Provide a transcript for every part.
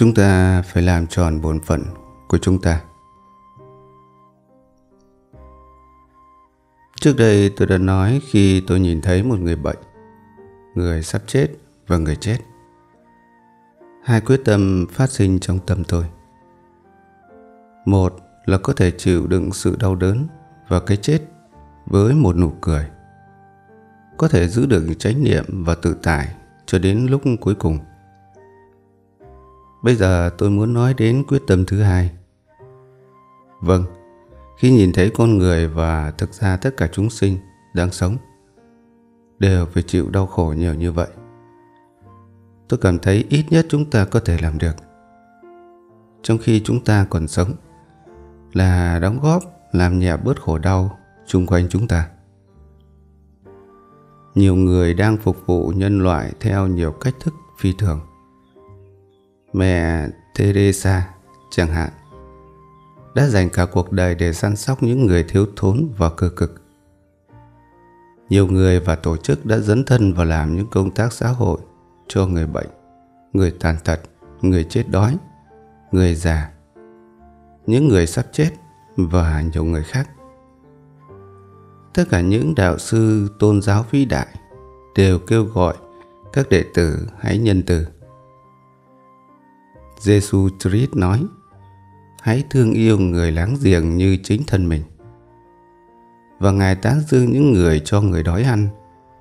Chúng ta phải làm tròn bổn phận của chúng ta. Trước đây tôi đã nói khi tôi nhìn thấy một người bệnh, người sắp chết và người chết, hai quyết tâm phát sinh trong tâm tôi. Một là có thể chịu đựng sự đau đớn và cái chết với một nụ cười, có thể giữ được chánh niệm và tự tại cho đến lúc cuối cùng. Bây giờ tôi muốn nói đến quyết tâm thứ hai. Vâng, khi nhìn thấy con người và thực ra tất cả chúng sinh đang sống đều phải chịu đau khổ nhiều như vậy, tôi cảm thấy ít nhất chúng ta có thể làm được, trong khi chúng ta còn sống, là đóng góp làm nhẹ bớt khổ đau xung quanh chúng ta. Nhiều người đang phục vụ nhân loại theo nhiều cách thức phi thường. Mẹ Teresa chẳng hạn đã dành cả cuộc đời để săn sóc những người thiếu thốn và cơ cực. Nhiều người và tổ chức đã dấn thân vào làm những công tác xã hội cho người bệnh, người tàn tật, người chết đói, người già, những người sắp chết và nhiều người khác. Tất cả những đạo sư tôn giáo vĩ đại đều kêu gọi các đệ tử hãy nhân từ. Jesus Christ nói, hãy thương yêu người láng giềng như chính thân mình. Và Ngài tán dương những người cho người đói ăn,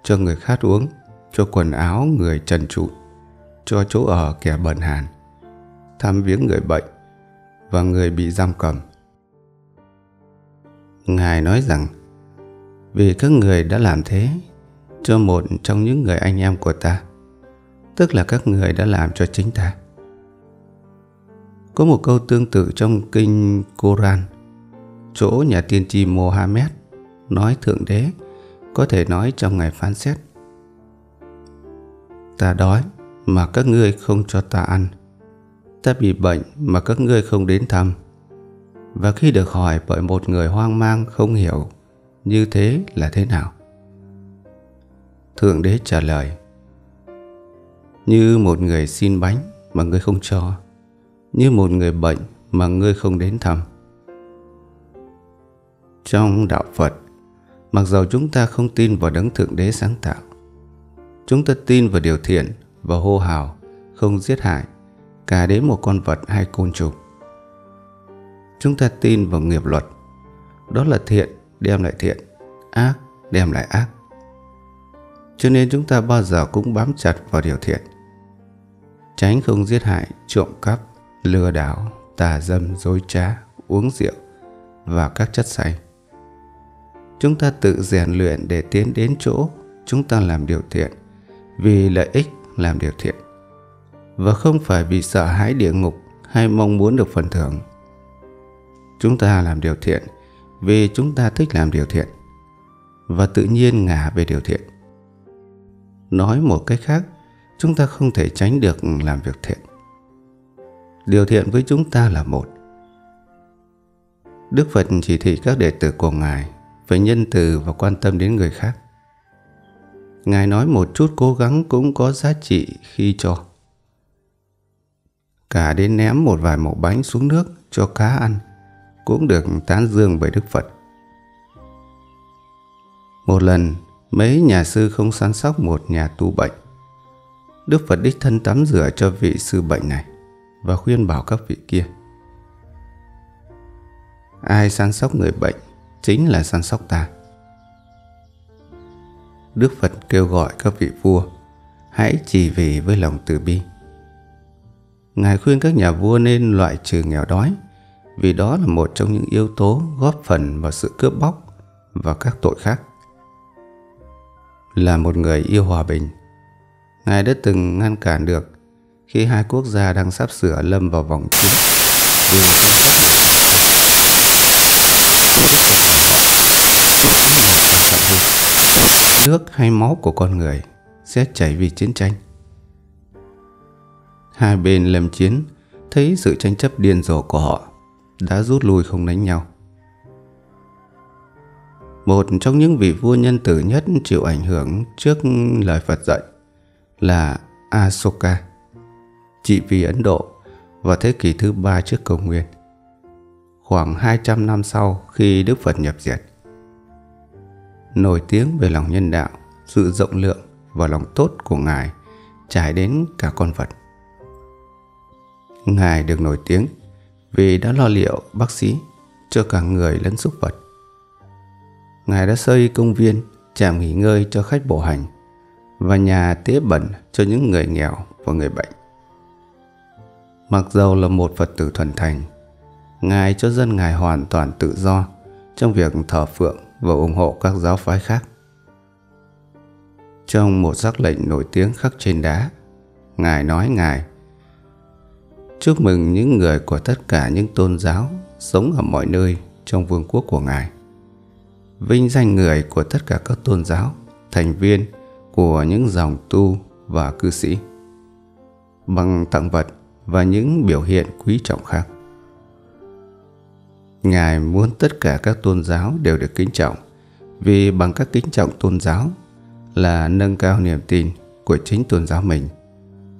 cho người khát uống, cho quần áo người trần trụi, cho chỗ ở kẻ bần hàn, thăm viếng người bệnh và người bị giam cầm. Ngài nói rằng, vì các người đã làm thế cho một trong những người anh em của ta, tức là các người đã làm cho chính ta. Có một câu tương tự trong kinh Koran, chỗ nhà tiên tri Mohammed nói Thượng Đế có thể nói trong ngày phán xét, ta đói mà các ngươi không cho ta ăn, ta bị bệnh mà các ngươi không đến thăm. Và khi được hỏi bởi một người hoang mang không hiểu như thế là thế nào, Thượng Đế trả lời, như một người xin bánh mà ngươi không cho, như một người bệnh mà ngươi không đến thăm. Trong đạo Phật, mặc dầu chúng ta không tin vào đấng Thượng Đế sáng tạo, chúng ta tin vào điều thiện và hô hào không giết hại cả đến một con vật hay côn trùng. Chúng ta tin vào nghiệp luật, đó là thiện đem lại thiện, ác đem lại ác. Cho nên chúng ta bao giờ cũng bám chặt vào điều thiện, tránh không giết hại, trộm cắp, lừa đảo, tà dâm, dối trá, uống rượu và các chất say. Chúng ta tự rèn luyện để tiến đến chỗ chúng ta làm điều thiện, vì lợi ích làm điều thiện, và không phải vì sợ hãi địa ngục hay mong muốn được phần thưởng. Chúng ta làm điều thiện vì chúng ta thích làm điều thiện, và tự nhiên ngả về điều thiện. Nói một cách khác, chúng ta không thể tránh được làm việc thiện. Điều thiện với chúng ta là một. Đức Phật chỉ thị các đệ tử của Ngài phải nhân từ và quan tâm đến người khác. Ngài nói một chút cố gắng cũng có giá trị khi cho, cả đến ném một vài mẩu bánh xuống nước cho cá ăn cũng được tán dương bởi Đức Phật. Một lần, mấy nhà sư không săn sóc một nhà tu bệnh. Đức Phật đích thân tắm rửa cho vị sư bệnh này và khuyên bảo các vị kia. Ai săn sóc người bệnh chính là săn sóc ta. Đức Phật kêu gọi các vị vua hãy chỉ vì với lòng từ bi. Ngài khuyên các nhà vua nên loại trừ nghèo đói, vì đó là một trong những yếu tố góp phần vào sự cướp bóc và các tội khác. Là một người yêu hòa bình, Ngài đã từng ngăn cản được khi hai quốc gia đang sắp sửa lâm vào vòng chiến vì tranh chấp về quyền sở hữu. Nước hay máu của con người sẽ chảy vì chiến tranh. Hai bên lâm chiến thấy sự tranh chấp điên rồ của họ đã rút lui không đánh nhau. Một trong những vị vua nhân tử nhất chịu ảnh hưởng trước lời Phật dạy là Ashoka, trị vì Ấn Độ vào thế kỷ thứ 3 trước Công nguyên, khoảng 200 năm sau khi Đức Phật nhập diệt. Nổi tiếng về lòng nhân đạo, sự rộng lượng và lòng tốt của Ngài trải đến cả con vật. Ngài được nổi tiếng vì đã lo liệu bác sĩ cho cả người lẫn súc vật. Ngài đã xây công viên, trạm nghỉ ngơi cho khách bộ hành và nhà tế bẩn cho những người nghèo và người bệnh. Mặc dầu là một Phật tử thuần thành, Ngài cho dân Ngài hoàn toàn tự do trong việc thờ phượng và ủng hộ các giáo phái khác. Trong một sắc lệnh nổi tiếng khắc trên đá, Ngài nói: Ngài chúc mừng những người của tất cả những tôn giáo sống ở mọi nơi trong vương quốc của Ngài, vinh danh người của tất cả các tôn giáo, thành viên của những dòng tu và cư sĩ, bằng tặng vật và những biểu hiện quý trọng khác. Ngài muốn tất cả các tôn giáo đều được kính trọng, vì bằng các kính trọng tôn giáo là nâng cao niềm tin của chính tôn giáo mình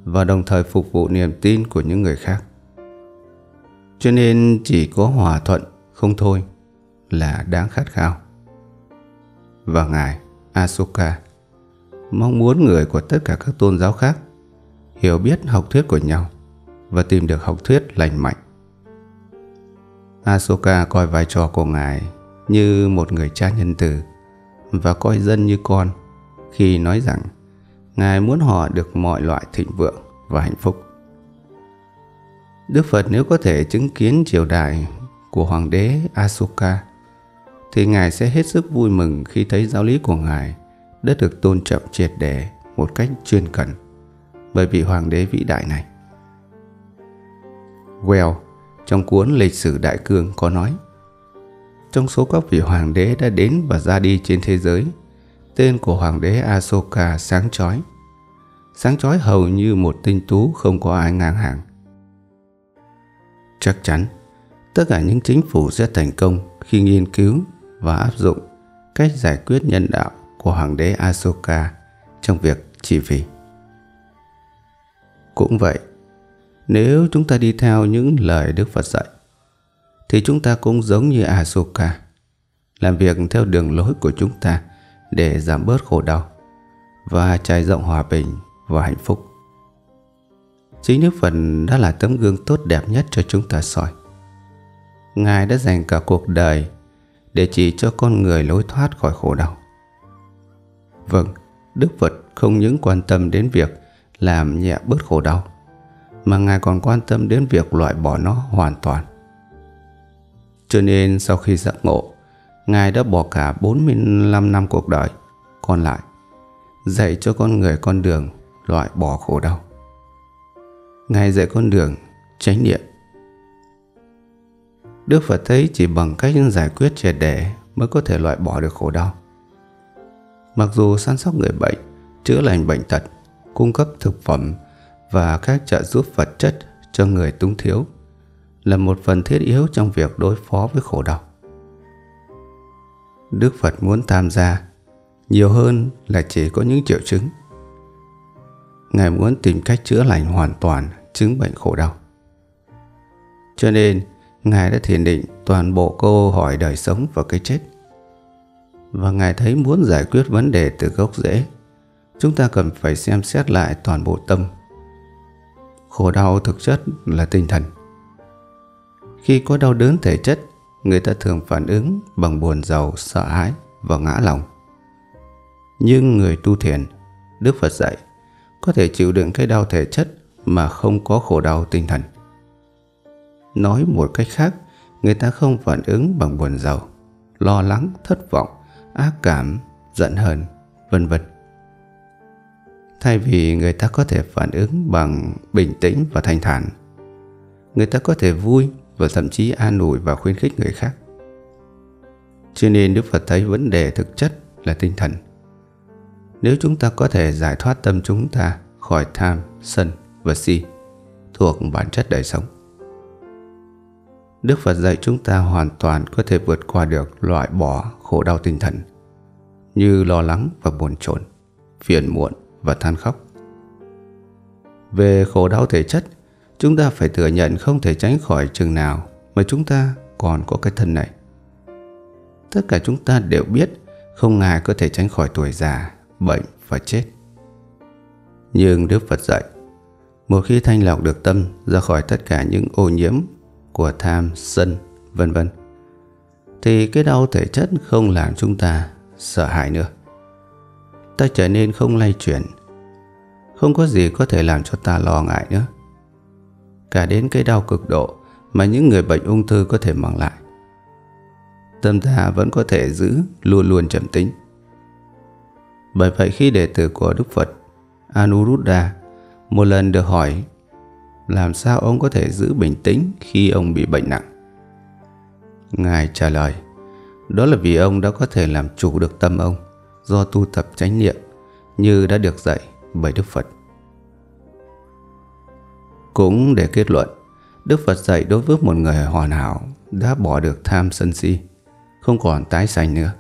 và đồng thời phục vụ niềm tin của những người khác. Cho nên chỉ có hòa thuận không thôi là đáng khát khao. Và Ngài Asoka mong muốn người của tất cả các tôn giáo khác hiểu biết học thuyết của nhau và tìm được học thuyết lành mạnh. Asoka coi vai trò của Ngài như một người cha nhân từ và coi dân như con, khi nói rằng Ngài muốn họ được mọi loại thịnh vượng và hạnh phúc. Đức Phật nếu có thể chứng kiến triều đại của Hoàng đế Asoka thì Ngài sẽ hết sức vui mừng khi thấy giáo lý của Ngài đã được tôn trọng triệt để một cách chuyên cần bởi vị Hoàng đế vĩ đại này. Well, trong cuốn Lịch sử Đại Cương có nói, trong số các vị Hoàng đế đã đến và ra đi trên thế giới, tên của Hoàng đế Asoka sáng chói hầu như một tinh tú không có ai ngang hàng. Chắc chắn, tất cả những chính phủ sẽ thành công khi nghiên cứu và áp dụng cách giải quyết nhân đạo của Hoàng đế Asoka trong việc trị vì. Cũng vậy, nếu chúng ta đi theo những lời Đức Phật dạy, thì chúng ta cũng giống như Asoka, làm việc theo đường lối của chúng ta để giảm bớt khổ đau và trải rộng hòa bình và hạnh phúc. Chính Đức Phật đã là tấm gương tốt đẹp nhất cho chúng ta soi. Ngài đã dành cả cuộc đời để chỉ cho con người lối thoát khỏi khổ đau. Vâng, Đức Phật không những quan tâm đến việc làm nhẹ bớt khổ đau, mà Ngài còn quan tâm đến việc loại bỏ nó hoàn toàn. Cho nên sau khi giác ngộ, Ngài đã bỏ cả 45 năm cuộc đời còn lại dạy cho con người con đường loại bỏ khổ đau. Ngài dạy con đường chánh niệm. Đức Phật thấy chỉ bằng cách giải quyết triệt để mới có thể loại bỏ được khổ đau. Mặc dù săn sóc người bệnh, chữa lành bệnh tật, cung cấp thực phẩm và các trợ giúp vật chất cho người túng thiếu là một phần thiết yếu trong việc đối phó với khổ đau, Đức Phật muốn tham gia nhiều hơn là chỉ có những triệu chứng. Ngài muốn tìm cách chữa lành hoàn toàn chứng bệnh khổ đau. Cho nên, Ngài đã thiền định toàn bộ câu hỏi đời sống và cái chết. Và Ngài thấy muốn giải quyết vấn đề từ gốc rễ, chúng ta cần phải xem xét lại toàn bộ tâm. Khổ đau thực chất là tinh thần. Khi có đau đớn thể chất, người ta thường phản ứng bằng buồn rầu, sợ hãi và ngã lòng. Nhưng người tu thiền, Đức Phật dạy, có thể chịu đựng cái đau thể chất mà không có khổ đau tinh thần. Nói một cách khác, người ta không phản ứng bằng buồn rầu, lo lắng, thất vọng, ác cảm, giận hờn, vân vân. Thay vì người ta có thể phản ứng bằng bình tĩnh và thanh thản, người ta có thể vui và thậm chí an ủi và khuyến khích người khác. Cho nên Đức Phật thấy vấn đề thực chất là tinh thần. Nếu chúng ta có thể giải thoát tâm chúng ta khỏi tham, sân và si thuộc bản chất đời sống, Đức Phật dạy chúng ta hoàn toàn có thể vượt qua được loại bỏ khổ đau tinh thần như lo lắng và buồn chồn, phiền muộn và than khóc. Về khổ đau thể chất, Chúng ta phải thừa nhận không thể tránh khỏi chừng nào mà chúng ta còn có cái thân này. Tất cả chúng ta đều biết không ai có thể tránh khỏi tuổi già, bệnh và chết. Nhưng Đức Phật dạy, một khi thanh lọc được tâm ra khỏi tất cả những ô nhiễm của tham, sân, vân vân, thì cái đau thể chất không làm chúng ta sợ hãi nữa. Ta trở nên không lay chuyển, không có gì có thể làm cho ta lo ngại nữa, cả đến cái đau cực độ mà những người bệnh ung thư có thể mang lại. Tâm ta vẫn có thể giữ luôn luôn trầm tĩnh. Bởi vậy khi đệ tử của Đức Phật Anuruddha một lần được hỏi làm sao ông có thể giữ bình tĩnh khi ông bị bệnh nặng, Ngài trả lời, đó là vì ông đã có thể làm chủ được tâm ông do tu tập chánh niệm như đã được dạy bởi Đức Phật. Cũng để kết luận, Đức Phật dạy đối với một người hoàn hảo đã bỏ được tham sân si, không còn tái sanh nữa.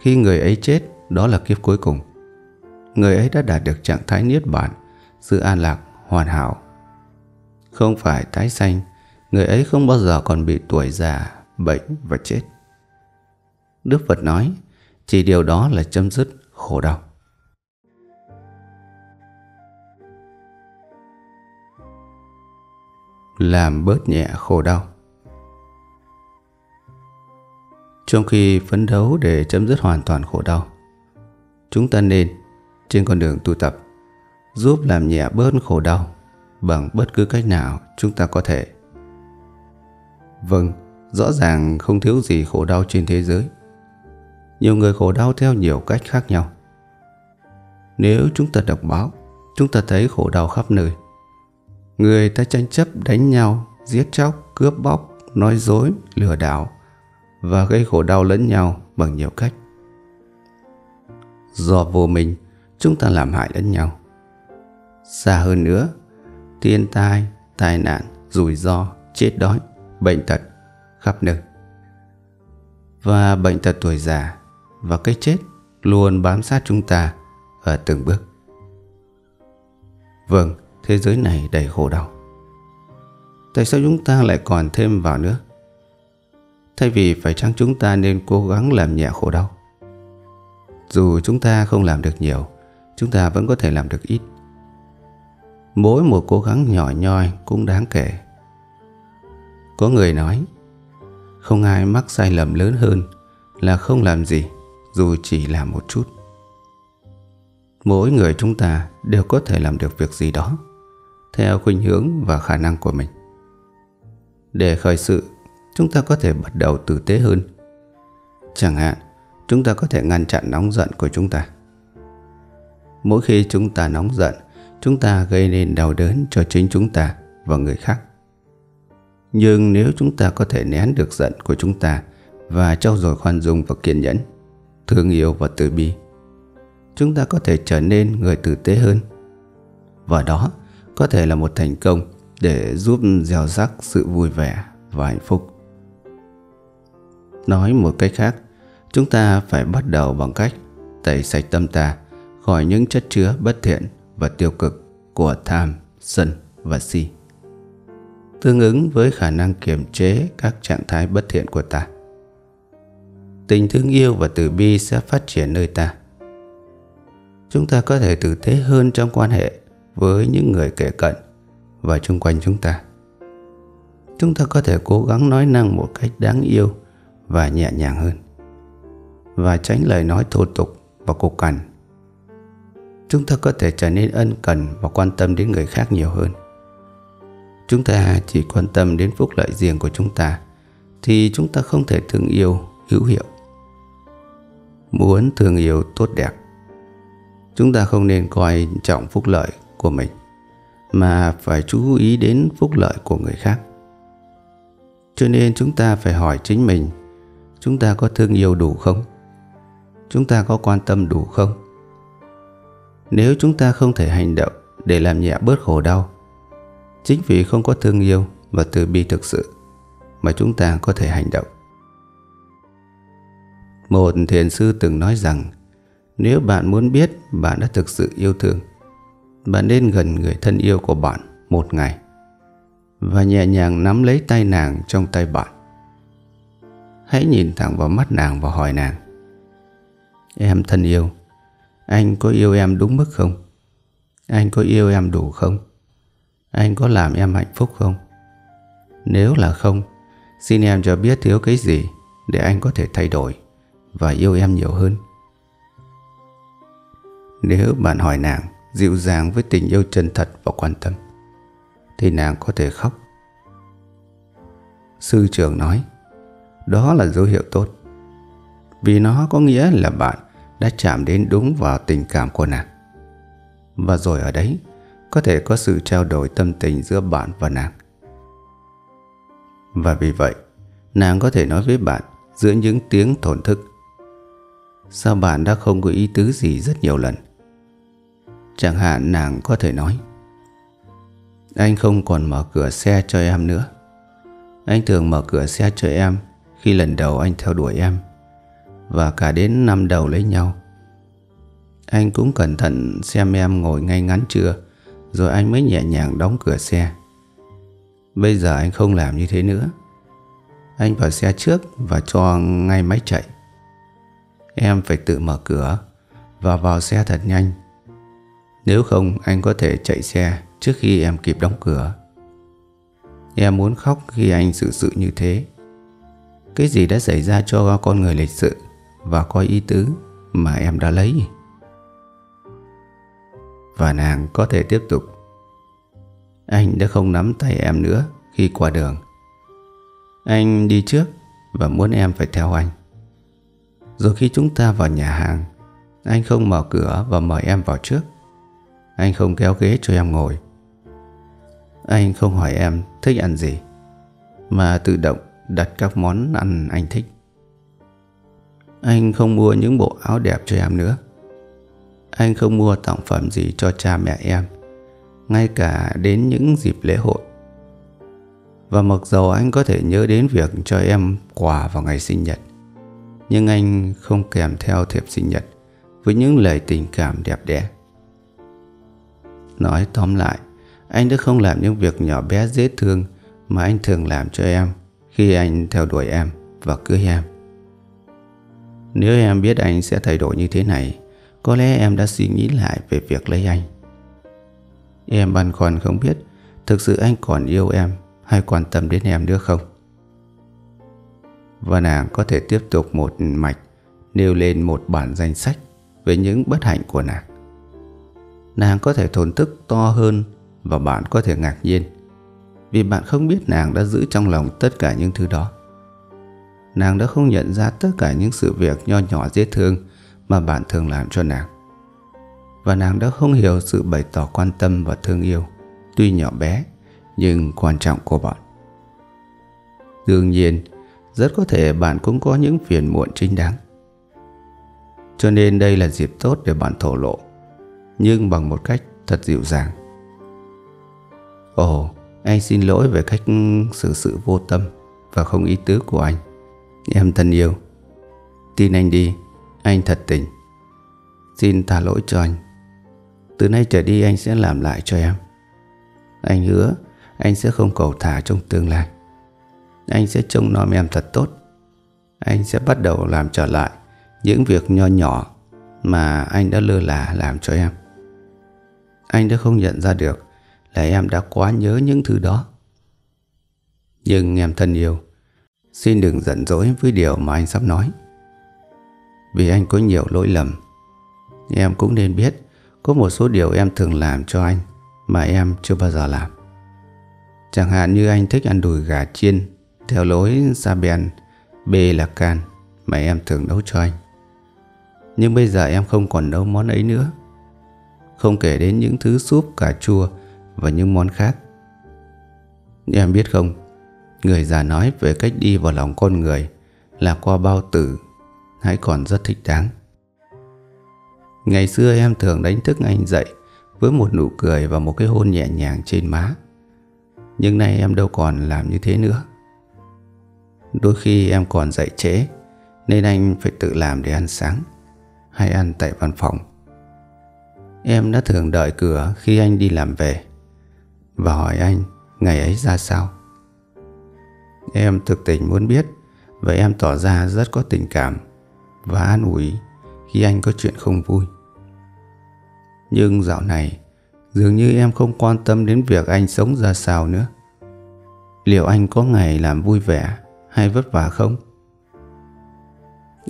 Khi người ấy chết, đó là kiếp cuối cùng, người ấy đã đạt được trạng thái niết bàn, sự an lạc hoàn hảo, không phải tái sanh. Người ấy không bao giờ còn bị tuổi già, bệnh và chết. Đức Phật nói, chỉ điều đó là chấm dứt khổ đau. Làm bớt nhẹ khổ đau. Trong khi phấn đấu để chấm dứt hoàn toàn khổ đau, chúng ta nên, trên con đường tu tập, giúp làm nhẹ bớt khổ đau bằng bất cứ cách nào chúng ta có thể. Vâng, rõ ràng không thiếu gì khổ đau trên thế giới. Nhiều người khổ đau theo nhiều cách khác nhau. Nếu chúng ta đọc báo, chúng ta thấy khổ đau khắp nơi. Người ta tranh chấp, đánh nhau, giết chóc, cướp bóc, nói dối, lừa đảo và gây khổ đau lẫn nhau bằng nhiều cách. Do vô minh, chúng ta làm hại lẫn nhau. Xa hơn nữa, thiên tai, tai nạn, rủi ro, chết đói, bệnh tật khắp nơi. Và bệnh tật tuổi già và cái chết luôn bám sát chúng ta ở từng bước. Vâng, thế giới này đầy khổ đau. Tại sao chúng ta lại còn thêm vào nữa? Thay vì phải chăng chúng ta nên cố gắng làm nhẹ khổ đau? Dù chúng ta không làm được nhiều, chúng ta vẫn có thể làm được ít. Mỗi một cố gắng nhỏ nhoi cũng đáng kể. Có người nói, không ai mắc sai lầm lớn hơn là không làm gì dù chỉ làm một chút. Mỗi người chúng ta đều có thể làm được việc gì đó theo khuynh hướng và khả năng của mình. Để khởi sự, chúng ta có thể bắt đầu tử tế hơn. Chẳng hạn, chúng ta có thể ngăn chặn nóng giận của chúng ta. Mỗi khi chúng ta nóng giận, chúng ta gây nên đau đớn cho chính chúng ta và người khác. Nhưng nếu chúng ta có thể nén được giận của chúng ta và trau dồi khoan dung và kiên nhẫn, thương yêu và từ bi, chúng ta có thể trở nên người tử tế hơn. Và đó có thể là một thành công để giúp gieo rắc sự vui vẻ và hạnh phúc. Nói một cách khác, chúng ta phải bắt đầu bằng cách tẩy sạch tâm ta khỏi những chất chứa bất thiện và tiêu cực của tham, sân và si, tương ứng với khả năng kiềm chế các trạng thái bất thiện của ta. Tình thương yêu và từ bi sẽ phát triển nơi ta. Chúng ta có thể tử tế hơn trong quan hệ với những người kể cận và chung quanh chúng ta. Chúng ta có thể cố gắng nói năng một cách đáng yêu và nhẹ nhàng hơn, và tránh lời nói thô tục và cộc cằn. Chúng ta có thể trở nên ân cần và quan tâm đến người khác nhiều hơn. Chúng ta chỉ quan tâm đến phúc lợi riêng của chúng ta thì chúng ta không thể thương yêu hữu hiệu. Muốn thương yêu tốt đẹp, chúng ta không nên coi trọng phúc lợi của mình mà phải chú ý đến phúc lợi của người khác. Cho nên chúng ta phải hỏi chính mình, chúng ta có thương yêu đủ không? Chúng ta có quan tâm đủ không? Nếu chúng ta không thể hành động để làm nhẹ bớt khổ đau, chính vì không có thương yêu và từ bi thực sự mà chúng ta có thể hành động. Một thiền sư từng nói rằng, nếu bạn muốn biết bạn đã thực sự yêu thương, bạn nên gần người thân yêu của bạn một ngày và nhẹ nhàng nắm lấy tay nàng trong tay bạn. Hãy nhìn thẳng vào mắt nàng và hỏi nàng: Em thân yêu, anh có yêu em đúng mức không? Anh có yêu em đủ không? Anh có làm em hạnh phúc không? Nếu là không, xin em cho biết thiếu cái gì để anh có thể thay đổi và yêu em nhiều hơn. Nếu bạn hỏi nàng dịu dàng với tình yêu chân thật và quan tâm, thì nàng có thể khóc. Sư trưởng nói, đó là dấu hiệu tốt, vì nó có nghĩa là bạn đã chạm đến đúng vào tình cảm của nàng. Và rồi ở đấy có thể có sự trao đổi tâm tình giữa bạn và nàng. Và vì vậy, nàng có thể nói với bạn giữa những tiếng thổn thức: Sao bạn đã không có ý tứ gì rất nhiều lần? Chẳng hạn nàng có thể nói: Anh không còn mở cửa xe cho em nữa. Anh thường mở cửa xe cho em khi lần đầu anh theo đuổi em, và cả đến năm đầu lấy nhau. Anh cũng cẩn thận xem em ngồi ngay ngắn chưa, rồi anh mới nhẹ nhàng đóng cửa xe. Bây giờ anh không làm như thế nữa. Anh vào xe trước và cho ngay máy chạy. Em phải tự mở cửa và vào xe thật nhanh. Nếu không, anh có thể chạy xe trước khi em kịp đóng cửa. Em muốn khóc khi anh xử sự như thế. Cái gì đã xảy ra cho con người lịch sự và có ý tứ mà em đã lấy? Và nàng có thể tiếp tục: Anh đã không nắm tay em nữa khi qua đường. Anh đi trước và muốn em phải theo anh. Rồi khi chúng ta vào nhà hàng, anh không mở cửa và mời em vào trước. Anh không kéo ghế cho em ngồi. Anh không hỏi em thích ăn gì, mà tự động đặt các món ăn anh thích. Anh không mua những bộ áo đẹp cho em nữa. Anh không mua tặng phẩm gì cho cha mẹ em, ngay cả đến những dịp lễ hội. Và mặc dầu anh có thể nhớ đến việc cho em quà vào ngày sinh nhật, nhưng anh không kèm theo thiệp sinh nhật với những lời tình cảm đẹp đẽ. Nói tóm lại, anh đã không làm những việc nhỏ bé dễ thương mà anh thường làm cho em khi anh theo đuổi em và cưới em. Nếu em biết anh sẽ thay đổi như thế này, có lẽ em đã suy nghĩ lại về việc lấy anh. Em băn khoăn không biết thực sự anh còn yêu em hay quan tâm đến em nữa không. Và nàng có thể tiếp tục một mạch nêu lên một bản danh sách về những bất hạnh của nàng. Nàng có thể thổn thức to hơn và bạn có thể ngạc nhiên, vì bạn không biết nàng đã giữ trong lòng tất cả những thứ đó. Nàng đã không nhận ra tất cả những sự việc nho nhỏ dễ thương mà bạn thường làm cho nàng. Và nàng đã không hiểu sự bày tỏ quan tâm và thương yêu, tuy nhỏ bé nhưng quan trọng của bạn. Đương nhiên, rất có thể bạn cũng có những phiền muộn chính đáng. Cho nên đây là dịp tốt để bạn thổ lộ, nhưng bằng một cách thật dịu dàng. Ồ, anh xin lỗi về cách xử sự vô tâm và không ý tứ của anh. Em thân yêu, tin anh đi, anh thật tình. Xin tha lỗi cho anh. Từ nay trở đi anh sẽ làm lại cho em. Anh hứa anh sẽ không cầu thả trong tương lai. Anh sẽ trông nom em thật tốt. Anh sẽ bắt đầu làm trở lại những việc nho nhỏ mà anh đã lơ là làm cho em. Anh đã không nhận ra được là em đã quá nhớ những thứ đó. Nhưng em thân yêu, xin đừng giận dỗi với điều mà anh sắp nói, vì anh có nhiều lỗi lầm. Em cũng nên biết có một số điều em thường làm cho anh mà em chưa bao giờ làm. Chẳng hạn như anh thích ăn đùi gà chiên theo lối sa bèn bê là can mà em thường nấu cho anh. Nhưng bây giờ em không còn nấu món ấy nữa. Không kể đến những thứ súp cà chua và những món khác. Em biết không, người già nói về cách đi vào lòng con người là qua bao tử, hãy còn rất thích đáng. Ngày xưa em thường đánh thức anh dậy với một nụ cười và một cái hôn nhẹ nhàng trên má. Nhưng nay em đâu còn làm như thế nữa. Đôi khi em còn dậy trễ nên anh phải tự làm để ăn sáng hay ăn tại văn phòng. Em đã thường đợi cửa khi anh đi làm về và hỏi anh ngày ấy ra sao. Em thực tình muốn biết, vậy em tỏ ra rất có tình cảm và an ủi khi anh có chuyện không vui. Nhưng dạo này dường như em không quan tâm đến việc anh sống ra sao nữa. Liệu anh có ngày làm vui vẻ hay vất vả không?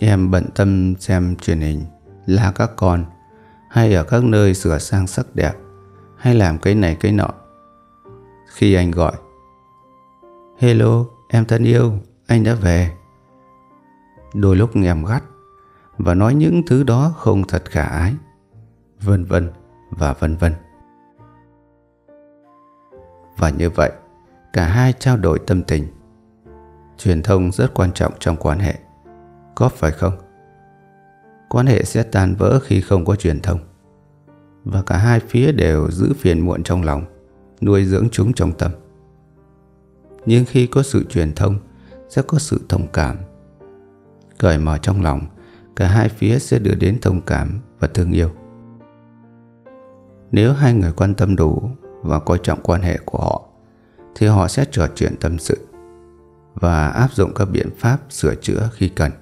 Em bận tâm xem truyền hình, la các con, hay ở các nơi sửa sang sắc đẹp, hay làm cái này cái nọ. Khi anh gọi, "Hello, em thân yêu, anh đã về." Đôi lúc em gắt và nói những thứ đó không thật khả ái, vân vân và vân vân. Và như vậy, cả hai trao đổi tâm tình. Truyền thông rất quan trọng trong quan hệ, có phải không? Quan hệ sẽ tan vỡ khi không có truyền thông. Và cả hai phía đều giữ phiền muộn trong lòng, nuôi dưỡng chúng trong tâm. Nhưng khi có sự truyền thông, sẽ có sự thông cảm. Cởi mở trong lòng, cả hai phía sẽ đưa đến thông cảm và thương yêu. Nếu hai người quan tâm đủ và coi trọng quan hệ của họ, thì họ sẽ trò chuyện tâm sự và áp dụng các biện pháp sửa chữa khi cần.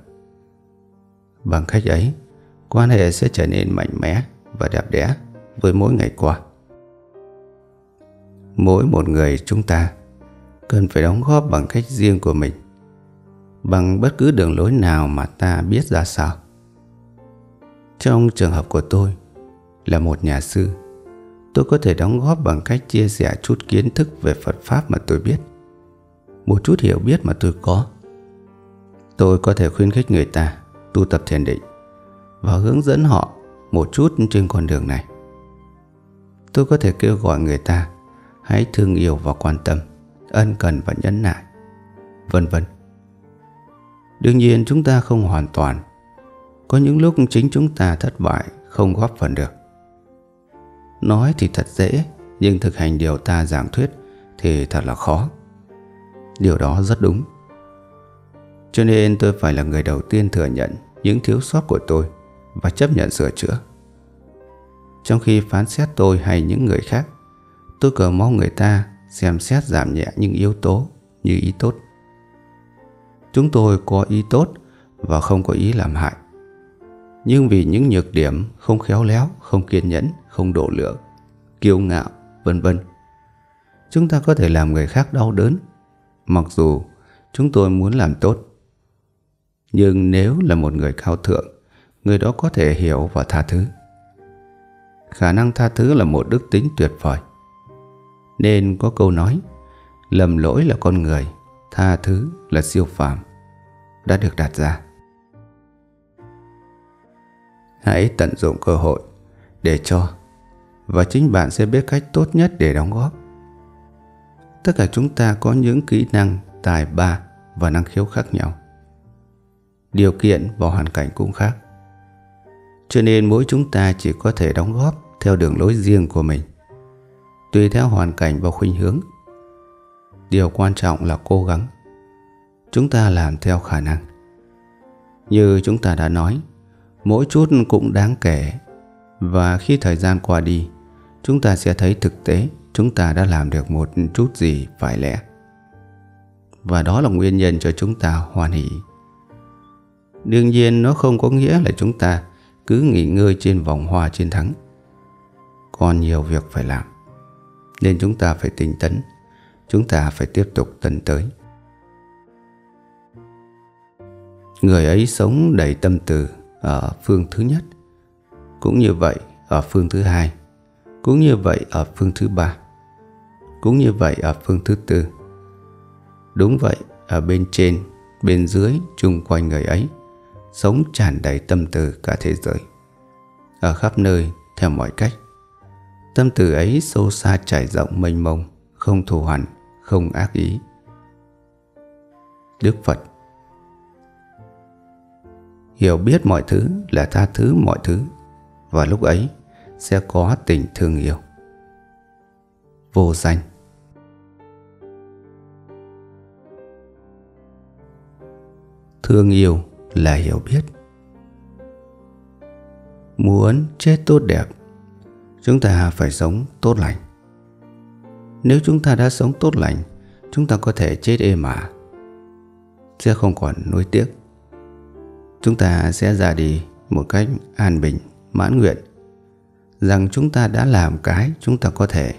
Bằng cách ấy, quan hệ sẽ trở nên mạnh mẽ và đẹp đẽ với mỗi ngày qua. Mỗi một người chúng ta cần phải đóng góp bằng cách riêng của mình, bằng bất cứ đường lối nào mà ta biết ra sao. Trong trường hợp của tôi là một nhà sư, tôi có thể đóng góp bằng cách chia sẻ chút kiến thức về Phật Pháp mà tôi biết, một chút hiểu biết mà tôi có. Tôi có thể khuyến khích người ta tu tập thiền định và hướng dẫn họ một chút trên con đường này. Tôi có thể kêu gọi người ta hãy thương yêu và quan tâm, ân cần và nhẫn nại, vân vân. Đương nhiên chúng ta không hoàn toàn. Có những lúc chính chúng ta thất bại, không góp phần được. Nói thì thật dễ, nhưng thực hành điều ta giảng thuyết thì thật là khó. Điều đó rất đúng. Cho nên tôi phải là người đầu tiên thừa nhận những thiếu sót của tôi và chấp nhận sửa chữa. Trong khi phán xét tôi hay những người khác, tôi cầu mong người ta xem xét giảm nhẹ những yếu tố như ý tốt. Chúng tôi có ý tốt và không có ý làm hại. Nhưng vì những nhược điểm không khéo léo, không kiên nhẫn, không độ lượng, kiêu ngạo, vân vân, chúng ta có thể làm người khác đau đớn, mặc dù chúng tôi muốn làm tốt. Nhưng nếu là một người cao thượng, người đó có thể hiểu và tha thứ. Khả năng tha thứ là một đức tính tuyệt vời. Nên có câu nói, lầm lỗi là con người, tha thứ là siêu phàm, đã được đặt ra. Hãy tận dụng cơ hội để cho, và chính bạn sẽ biết cách tốt nhất để đóng góp. Tất cả chúng ta có những kỹ năng, tài ba và năng khiếu khác nhau. Điều kiện và hoàn cảnh cũng khác. Cho nên mỗi chúng ta chỉ có thể đóng góp theo đường lối riêng của mình, tùy theo hoàn cảnh và khuynh hướng. Điều quan trọng là cố gắng. Chúng ta làm theo khả năng. Như chúng ta đã nói, mỗi chút cũng đáng kể. Và khi thời gian qua đi, chúng ta sẽ thấy thực tế chúng ta đã làm được một chút gì phải lẽ. Và đó là nguyên nhân cho chúng ta hoan hỉ. Đương nhiên nó không có nghĩa là chúng ta cứ nghỉ ngơi trên vòng hoa chiến thắng. Còn nhiều việc phải làm, nên chúng ta phải tinh tấn. Chúng ta phải tiếp tục tấn tới. Người ấy sống đầy tâm từ ở phương thứ nhất, cũng như vậy ở phương thứ hai, cũng như vậy ở phương thứ ba, cũng như vậy ở phương thứ tư. Đúng vậy, ở bên trên, bên dưới, chung quanh người ấy sống tràn đầy tâm từ cả thế giới, ở khắp nơi, theo mọi cách. Tâm từ ấy sâu xa trải rộng mênh mông, không thù hằn, không ác ý. Đức Phật. Hiểu biết mọi thứ là tha thứ mọi thứ, và lúc ấy sẽ có tình thương yêu vô danh. Thương yêu là hiểu biết. Muốn chết tốt đẹp, chúng ta phải sống tốt lành. Nếu chúng ta đã sống tốt lành, chúng ta có thể chết êm ả, sẽ không còn nuối tiếc. Chúng ta sẽ ra đi một cách an bình, mãn nguyện rằng chúng ta đã làm cái chúng ta có thể,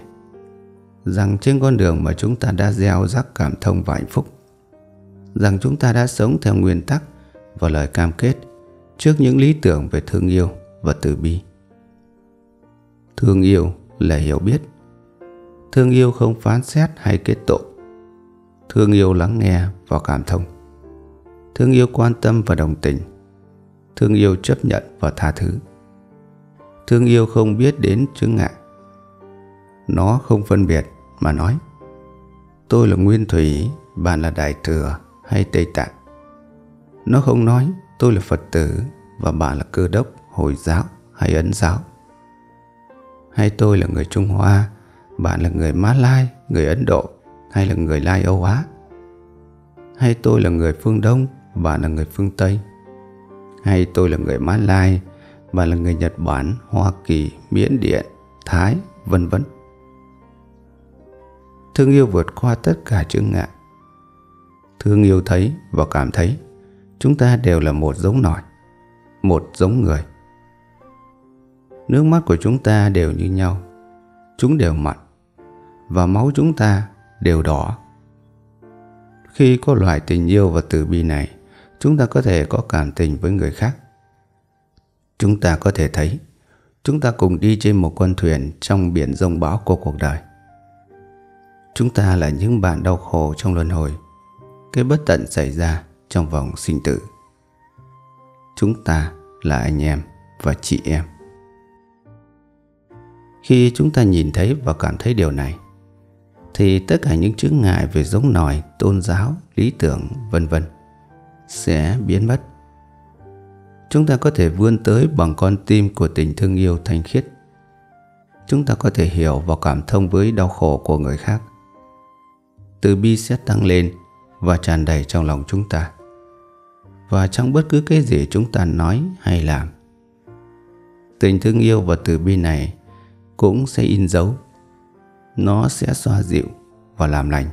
rằng trên con đường mà chúng ta đã gieo rắc cảm thông và hạnh phúc, rằng chúng ta đã sống theo nguyên tắc và lời cam kết trước những lý tưởng về thương yêu và từ bi. Thương yêu là hiểu biết. Thương yêu không phán xét hay kết tội. Thương yêu lắng nghe và cảm thông. Thương yêu quan tâm và đồng tình. Thương yêu chấp nhận và tha thứ. Thương yêu không biết đến chướng ngại. Nó không phân biệt mà nói: tôi là nguyên thủy, bạn là đại thừa hay Tây Tạng. Nó không nói tôi là Phật tử và bạn là Cơ đốc, Hồi giáo hay Ấn giáo, hay tôi là người Trung Hoa, bạn là người Mã Lai, người Ấn Độ hay là người Lai Âu Á, hay tôi là người phương Đông, bạn là người phương Tây, hay tôi là người Mã Lai, bạn là người Nhật Bản, Hoa Kỳ, Miến Điện, Thái, vân vân. Thương yêu vượt qua tất cả chướng ngại. Thương yêu thấy và cảm thấy chúng ta đều là một giống nòi, một giống người. Nước mắt của chúng ta đều như nhau, chúng đều mặn, và máu chúng ta đều đỏ. Khi có loại tình yêu và từ bi này, chúng ta có thể có cảm tình với người khác. Chúng ta có thể thấy chúng ta cùng đi trên một con thuyền trong biển giông bão của cuộc đời. Chúng ta là những bạn đau khổ trong luân hồi, cái bất tận xảy ra trong vòng sinh tử. Chúng ta là anh em và chị em. Khi chúng ta nhìn thấy và cảm thấy điều này, thì tất cả những chướng ngại về giống nòi, tôn giáo, lý tưởng, vân vân sẽ biến mất. Chúng ta có thể vươn tới bằng con tim của tình thương yêu thanh khiết. Chúng ta có thể hiểu và cảm thông với đau khổ của người khác. Từ bi sẽ tăng lên và tràn đầy trong lòng chúng ta, và trong bất cứ cái gì chúng ta nói hay làm. Tình thương yêu và từ bi này cũng sẽ in dấu. Nó sẽ xoa dịu và làm lành.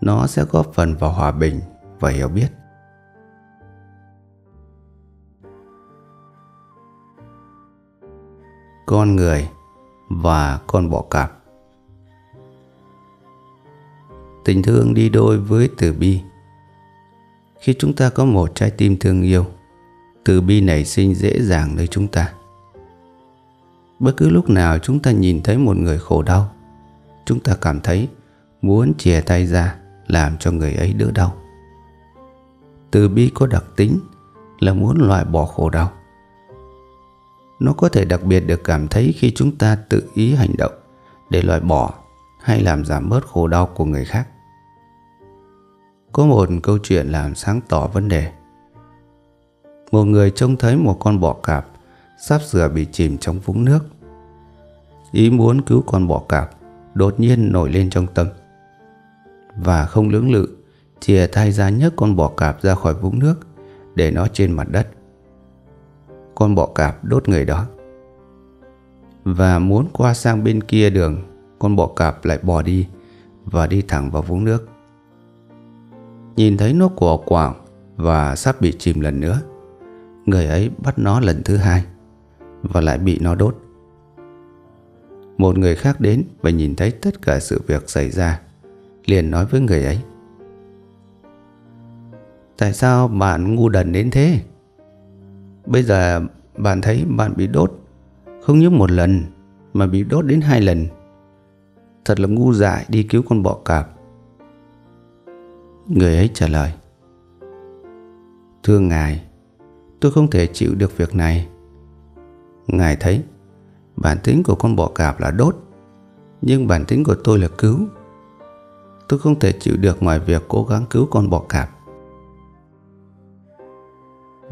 Nó sẽ góp phần vào hòa bình và hiểu biết. Con người và con bọ cạp. Tình thương đi đôi với từ bi. Khi chúng ta có một trái tim thương yêu, từ bi nảy sinh dễ dàng nơi chúng ta. Bất cứ lúc nào chúng ta nhìn thấy một người khổ đau, chúng ta cảm thấy muốn chìa tay ra làm cho người ấy đỡ đau. Từ bi có đặc tính là muốn loại bỏ khổ đau. Nó có thể đặc biệt được cảm thấy khi chúng ta tự ý hành động để loại bỏ hay làm giảm bớt khổ đau của người khác. Có một câu chuyện làm sáng tỏ vấn đề. Một người trông thấy một con bọ cạp sắp sửa bị chìm trong vũng nước. Ý muốn cứu con bọ cạp đột nhiên nổi lên trong tâm, và không lưỡng lự chìa tay ra nhấc con bọ cạp ra khỏi vũng nước để nó trên mặt đất. Con bọ cạp đốt người đó, và muốn qua sang bên kia đường, con bọ cạp lại bỏ đi và đi thẳng vào vũng nước. Nhìn thấy nó của quạng và sắp bị chìm lần nữa, người ấy bắt nó lần thứ hai và lại bị nó đốt. Một người khác đến và nhìn thấy tất cả sự việc xảy ra, liền nói với người ấy: tại sao bạn ngu đần đến thế? Bây giờ bạn thấy bạn bị đốt không những một lần mà bị đốt đến 2 lần. Thật là ngu dại đi cứu con bọ cạp. Người ấy trả lời: thưa ngài, tôi không thể chịu được việc này. Ngài thấy bản tính của con bọ cạp là đốt, nhưng bản tính của tôi là cứu. Tôi không thể chịu được ngoài việc cố gắng cứu con bọ cạp.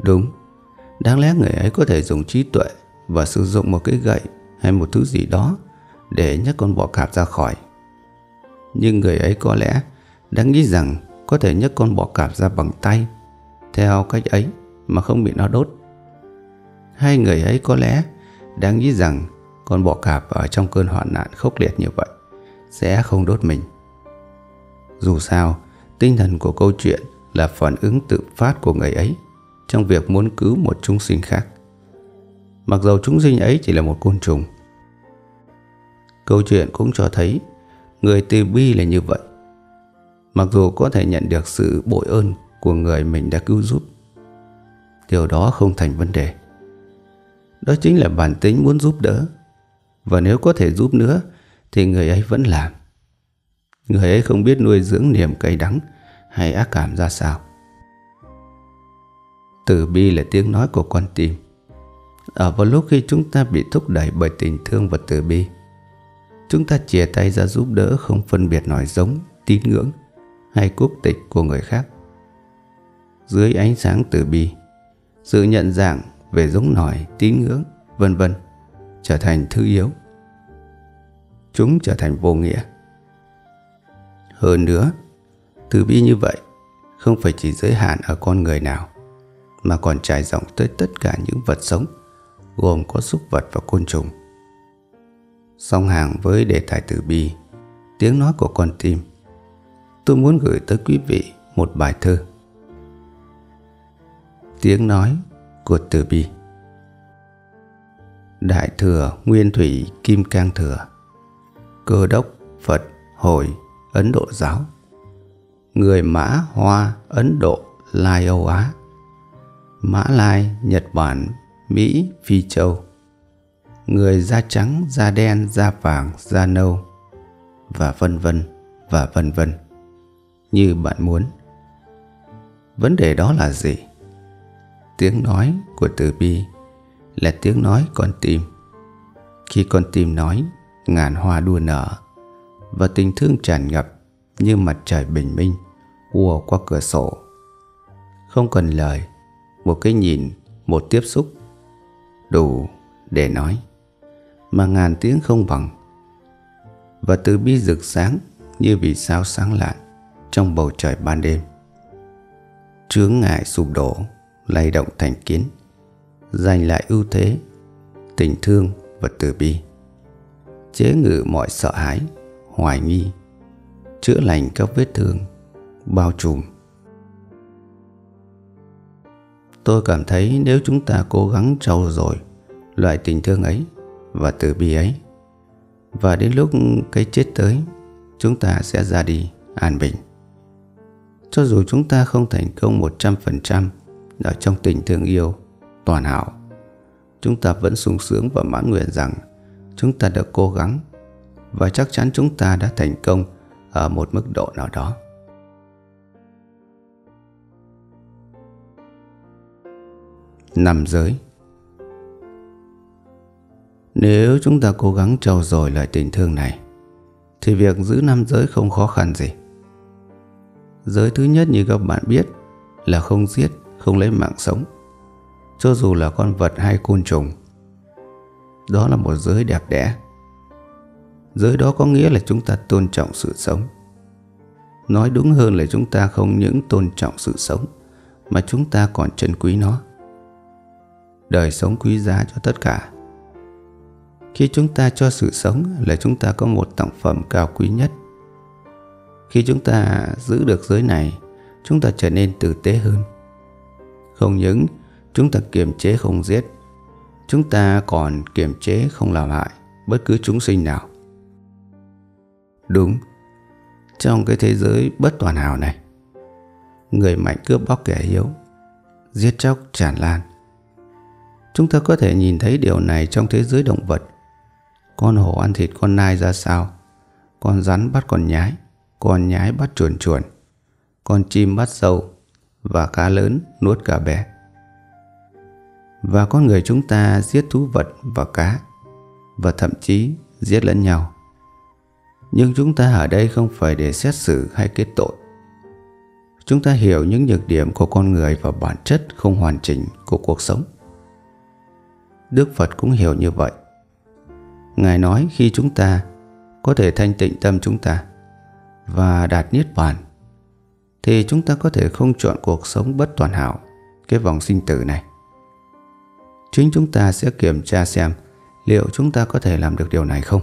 Đúng, đáng lẽ người ấy có thể dùng trí tuệ và sử dụng một cái gậy hay một thứ gì đó để nhấc con bọ cạp ra khỏi. Nhưng người ấy có lẽ đã nghĩ rằng có thể nhấc con bọ cạp ra bằng tay theo cách ấy mà không bị nó đốt. Hai người ấy có lẽ đã nghĩ rằng con bọ cạp ở trong cơn hoạn nạn khốc liệt như vậy sẽ không đốt mình. Dù sao, tinh thần của câu chuyện là phản ứng tự phát của người ấy trong việc muốn cứu một chúng sinh khác, mặc dầu chúng sinh ấy chỉ là một côn trùng. Câu chuyện cũng cho thấy người từ bi là như vậy, mặc dù có thể nhận được sự bội ơn của người mình đã cứu giúp. Điều đó không thành vấn đề. Đó chính là bản tính muốn giúp đỡ, và nếu có thể giúp nữa thì người ấy vẫn làm. Người ấy không biết nuôi dưỡng niềm cay đắng hay ác cảm ra sao. Từ bi là tiếng nói của con tim. Ở vào lúc khi chúng ta bị thúc đẩy bởi tình thương và từ bi, chúng ta chìa tay ra giúp đỡ không phân biệt nòi giống, tín ngưỡng hay quốc tịch của người khác. Dưới ánh sáng từ bi, sự nhận dạng về giống nòi, tín ngưỡng, vân vân trở thành thứ yếu. Chúng trở thành vô nghĩa. Hơn nữa, từ bi như vậy không phải chỉ giới hạn ở con người nào, mà còn trải rộng tới tất cả những vật sống, gồm có súc vật và côn trùng. Song hàng với đề tài từ bi, tiếng nói của con tim, tôi muốn gửi tới quý vị một bài thơ. Tiếng nói của từ bi. Đại thừa Nguyên Thủy Kim Cang Thừa, Cơ Đốc Phật Hồi Ấn Độ Giáo, người Mã Hoa Ấn Độ Lai Âu Á, Mã Lai Nhật Bản Mỹ Phi Châu, người da trắng, da đen, da vàng, da nâu, và vân vân và vân vân, như bạn muốn. Vấn đề đó là gì? Tiếng nói của từ bi là tiếng nói con tim. Khi con tim nói, ngàn hoa đua nở, và tình thương tràn ngập như mặt trời bình minh ùa qua cửa sổ. Không cần lời, một cái nhìn, một tiếp xúc đủ để nói mà ngàn tiếng không bằng. Và từ bi rực sáng như vì sao sáng lạn trong bầu trời ban đêm. Chướng ngại sụp đổ, lay động thành kiến, giành lại ưu thế. Tình thương và từ bi chế ngự mọi sợ hãi, hoài nghi, chữa lành các vết thương, bao trùm. Tôi cảm thấy nếu chúng ta cố gắng trau dồi loại tình thương ấy và từ bi ấy, và đến lúc cái chết tới, chúng ta sẽ ra đi an bình. Cho dù chúng ta không thành công 100% ở trong tình thương yêu toàn hảo, chúng ta vẫn sung sướng và mãn nguyện rằng chúng ta đã cố gắng, và chắc chắn chúng ta đã thành công ở một mức độ nào đó. Năm giới. Nếu chúng ta cố gắng trau dồi lại tình thương này thì việc giữ năm giới không khó khăn gì. Giới thứ nhất như các bạn biết là không giết, không lấy mạng sống, cho dù là con vật hay côn trùng. Đó là một giới đẹp đẽ. Giới đó có nghĩa là chúng ta tôn trọng sự sống. Nói đúng hơn là chúng ta không những tôn trọng sự sống mà chúng ta còn trân quý nó. Đời sống quý giá cho tất cả. Khi chúng ta cho sự sống là chúng ta có một tặng phẩm cao quý nhất. Khi chúng ta giữ được giới này, chúng ta trở nên tử tế hơn. Không những chúng ta kiềm chế không giết, chúng ta còn kiềm chế không làm hại bất cứ chúng sinh nào. Đúng, trong cái thế giới bất toàn hảo này, người mạnh cướp bóc kẻ yếu, giết chóc tràn lan. Chúng ta có thể nhìn thấy điều này trong thế giới động vật. Con hổ ăn thịt con nai ra sao? Con rắn bắt con nhái bắt chuồn chuồn, con chim bắt sâu, và cá lớn nuốt cá bé. Và con người chúng ta giết thú vật và cá, và thậm chí giết lẫn nhau. Nhưng chúng ta ở đây không phải để xét xử hay kết tội. Chúng ta hiểu những nhược điểm của con người và bản chất không hoàn chỉnh của cuộc sống. Đức Phật cũng hiểu như vậy. Ngài nói khi chúng ta có thể thanh tịnh tâm chúng ta và đạt niết bàn thì chúng ta có thể không chọn cuộc sống bất toàn hảo, cái vòng sinh tử này. Chính chúng ta sẽ kiểm tra xem liệu chúng ta có thể làm được điều này không.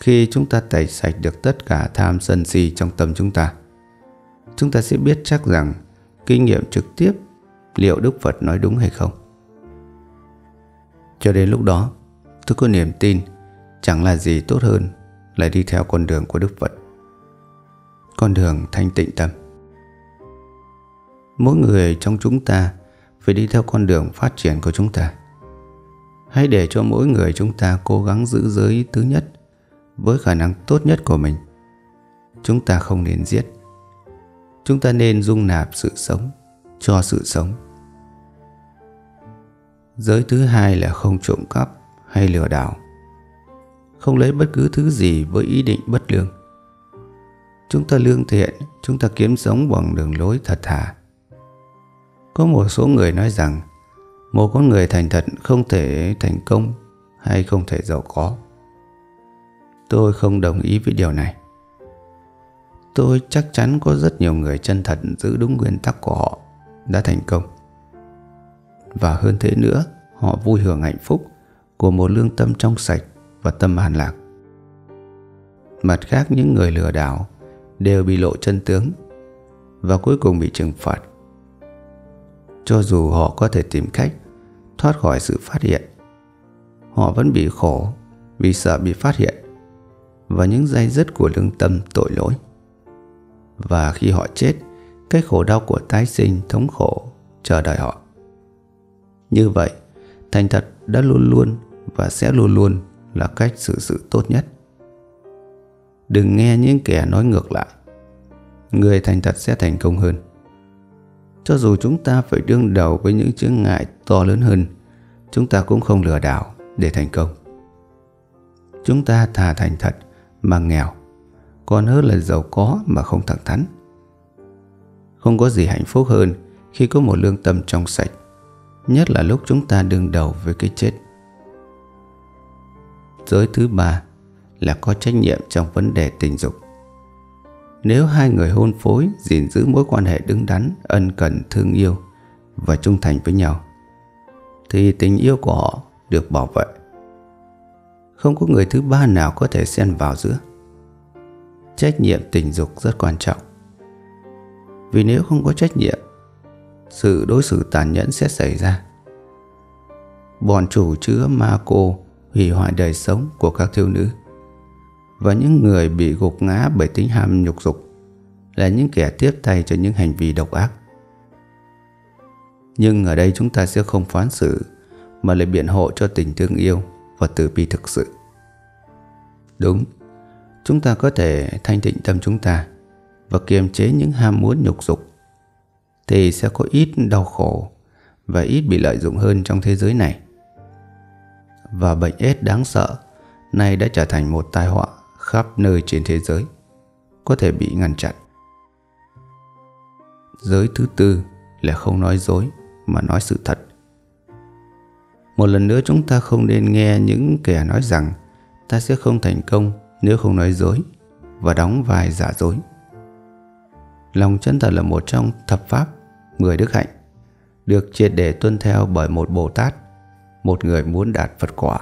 Khi chúng ta tẩy sạch được tất cả tham sân si trong tâm chúng ta sẽ biết chắc rằng kinh nghiệm trực tiếp liệu Đức Phật nói đúng hay không. Cho đến lúc đó, tôi có niềm tin chẳng là gì tốt hơn là đi theo con đường của Đức Phật, con đường thanh tịnh tâm. Mỗi người trong chúng ta phải đi theo con đường phát triển của chúng ta. Hãy để cho mỗi người chúng ta cố gắng giữ giới thứ nhất với khả năng tốt nhất của mình. Chúng ta không nên giết. Chúng ta nên dung nạp sự sống cho sự sống. Giới thứ hai là không trộm cắp hay lừa đảo. Không lấy bất cứ thứ gì với ý định bất lương. Chúng ta lương thiện, chúng ta kiếm sống bằng đường lối thật thà. Có một số người nói rằng một con người thành thật không thể thành công hay không thể giàu có. Tôi không đồng ý với điều này. Tôi chắc chắn có rất nhiều người chân thật giữ đúng nguyên tắc của họ đã thành công. Và hơn thế nữa, họ vui hưởng hạnh phúc của một lương tâm trong sạch và tâm an lạc. Mặt khác, những người lừa đảo đều bị lộ chân tướng và cuối cùng bị trừng phạt. Cho dù họ có thể tìm cách thoát khỏi sự phát hiện, họ vẫn bị khổ vì sợ bị phát hiện và những day dứt của lương tâm tội lỗi. Và khi họ chết, cái khổ đau của tái sinh thống khổ chờ đợi họ. Như vậy, thành thật đã luôn luôn và sẽ luôn luôn là cách xử sự tốt nhất. Đừng nghe những kẻ nói ngược lại. Người thành thật sẽ thành công hơn. Cho dù chúng ta phải đương đầu với những chướng ngại to lớn hơn, chúng ta cũng không lừa đảo để thành công. Chúng ta thà thành thật mà nghèo, còn hơn là giàu có mà không thẳng thắn. Không có gì hạnh phúc hơn khi có một lương tâm trong sạch, nhất là lúc chúng ta đương đầu với cái chết. Giới thứ ba là có trách nhiệm trong vấn đề tình dục. Nếu hai người hôn phối gìn giữ mối quan hệ đứng đắn, ân cần, thương yêu và trung thành với nhau, thì tình yêu của họ được bảo vệ. Không có người thứ ba nào có thể xen vào giữa. Trách nhiệm tình dục rất quan trọng. Vì nếu không có trách nhiệm, sự đối xử tàn nhẫn sẽ xảy ra. Bọn chủ chứa ma cô hủy hoại đời sống của các thiếu nữ. Và những người bị gục ngã bởi tính ham nhục dục là những kẻ tiếp tay cho những hành vi độc ác. Nhưng ở đây chúng ta sẽ không phán xử mà lại biện hộ cho tình thương yêu và từ bi thực sự. Đúng, chúng ta có thể thanh tịnh tâm chúng ta và kiềm chế những ham muốn nhục dục thì sẽ có ít đau khổ và ít bị lợi dụng hơn trong thế giới này. Và bệnh ếch đáng sợ nay đã trở thành một tai họa khắp nơi trên thế giới, có thể bị ngăn chặn. Giới thứ tư là không nói dối mà nói sự thật. Một lần nữa, chúng ta không nên nghe những kẻ nói rằng ta sẽ không thành công nếu không nói dối và đóng vai giả dối. Lòng chân thật là một trong thập pháp 10 đức hạnh, được triệt để tuân theo bởi một Bồ Tát, một người muốn đạt Phật quả.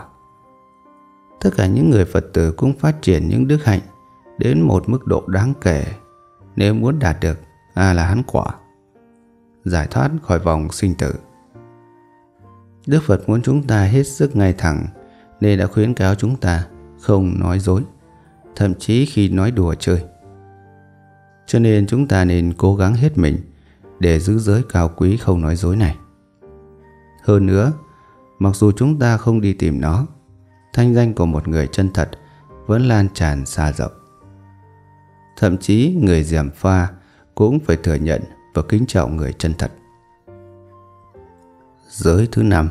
Tất cả những người Phật tử cũng phát triển những đức hạnh đến một mức độ đáng kể nếu muốn đạt được A-la-hán quả, giải thoát khỏi vòng sinh tử. Đức Phật muốn chúng ta hết sức ngay thẳng nên đã khuyến cáo chúng ta không nói dối, thậm chí khi nói đùa chơi. Cho nên chúng ta nên cố gắng hết mình để giữ giới cao quý không nói dối này. Hơn nữa, mặc dù chúng ta không đi tìm nó, thanh danh của một người chân thật vẫn lan tràn xa rộng. Thậm chí người gièm pha cũng phải thừa nhận và kính trọng người chân thật. Giới thứ năm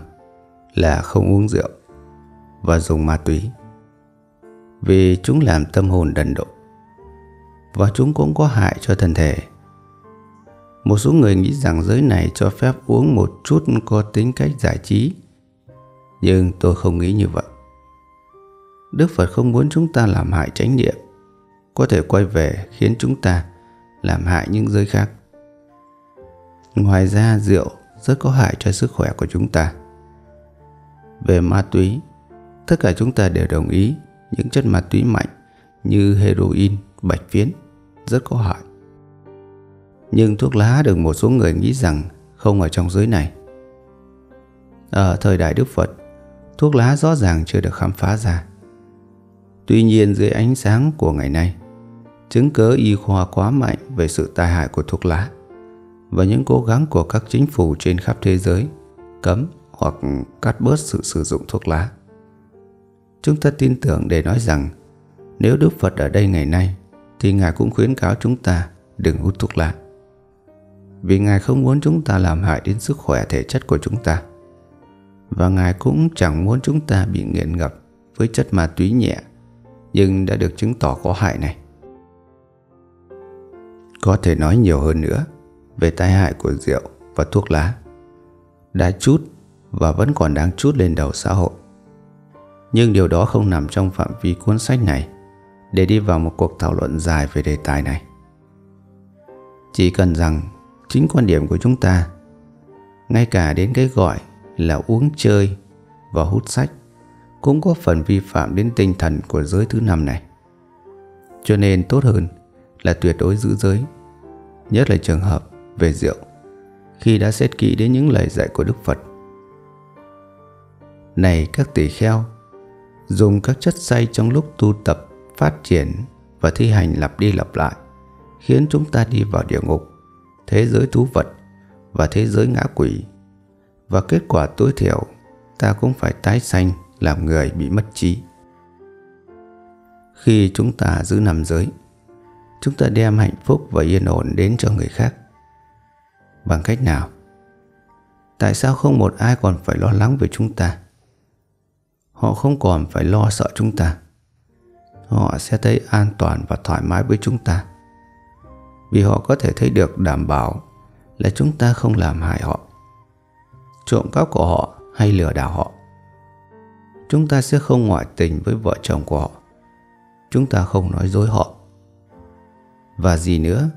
là không uống rượu và dùng ma túy, vì chúng làm tâm hồn đần độn và chúng cũng có hại cho thân thể. Một số người nghĩ rằng giới này cho phép uống một chút có tính cách giải trí, nhưng tôi không nghĩ như vậy. Đức Phật không muốn chúng ta làm hại chánh niệm, có thể quay về khiến chúng ta làm hại những giới khác. Ngoài ra, rượu rất có hại cho sức khỏe của chúng ta. Về ma túy, tất cả chúng ta đều đồng ý những chất ma túy mạnh như heroin, bạch phiến rất có hại. Nhưng thuốc lá được một số người nghĩ rằng không ở trong giới này. Ở thời đại Đức Phật, thuốc lá rõ ràng chưa được khám phá ra. Tuy nhiên, dưới ánh sáng của ngày nay, chứng cớ y khoa quá mạnh về sự tai hại của thuốc lá và những cố gắng của các chính phủ trên khắp thế giới cấm hoặc cắt bớt sự sử dụng thuốc lá, chúng ta tin tưởng để nói rằng nếu Đức Phật ở đây ngày nay thì Ngài cũng khuyến cáo chúng ta đừng hút thuốc lá, vì Ngài không muốn chúng ta làm hại đến sức khỏe thể chất của chúng ta, và Ngài cũng chẳng muốn chúng ta bị nghiện ngập với chất ma túy nhẹ nhưng đã được chứng tỏ có hại này. Có thể nói nhiều hơn nữa về tai hại của rượu và thuốc lá đã trút và vẫn còn đang trút lên đầu xã hội. Nhưng điều đó không nằm trong phạm vi cuốn sách này để đi vào một cuộc thảo luận dài về đề tài này. Chỉ cần rằng chính quan điểm của chúng ta, ngay cả đến cái gọi là uống chơi và hút sách, cũng có phần vi phạm đến tinh thần của giới thứ năm này. Cho nên tốt hơn là tuyệt đối giữ giới, nhất là trường hợp về rượu, khi đã xét kỹ đến những lời dạy của Đức Phật. Này các tỳ kheo, dùng các chất say trong lúc tu tập, phát triển và thi hành lặp đi lặp lại, khiến chúng ta đi vào địa ngục, thế giới thú vật và thế giới ngã quỷ, và kết quả tối thiểu ta cũng phải tái sanh làm người bị mất trí. Khi chúng ta giữ năm giới, chúng ta đem hạnh phúc và yên ổn đến cho người khác. Bằng cách nào? Tại sao không một ai còn phải lo lắng về chúng ta? Họ không còn phải lo sợ chúng ta. Họ sẽ thấy an toàn và thoải mái với chúng ta, vì họ có thể thấy được đảm bảo là chúng ta không làm hại họ, trộm cắp của họ hay lừa đảo họ. Chúng ta sẽ không ngoại tình với vợ chồng của họ. Chúng ta không nói dối họ. Và gì nữa,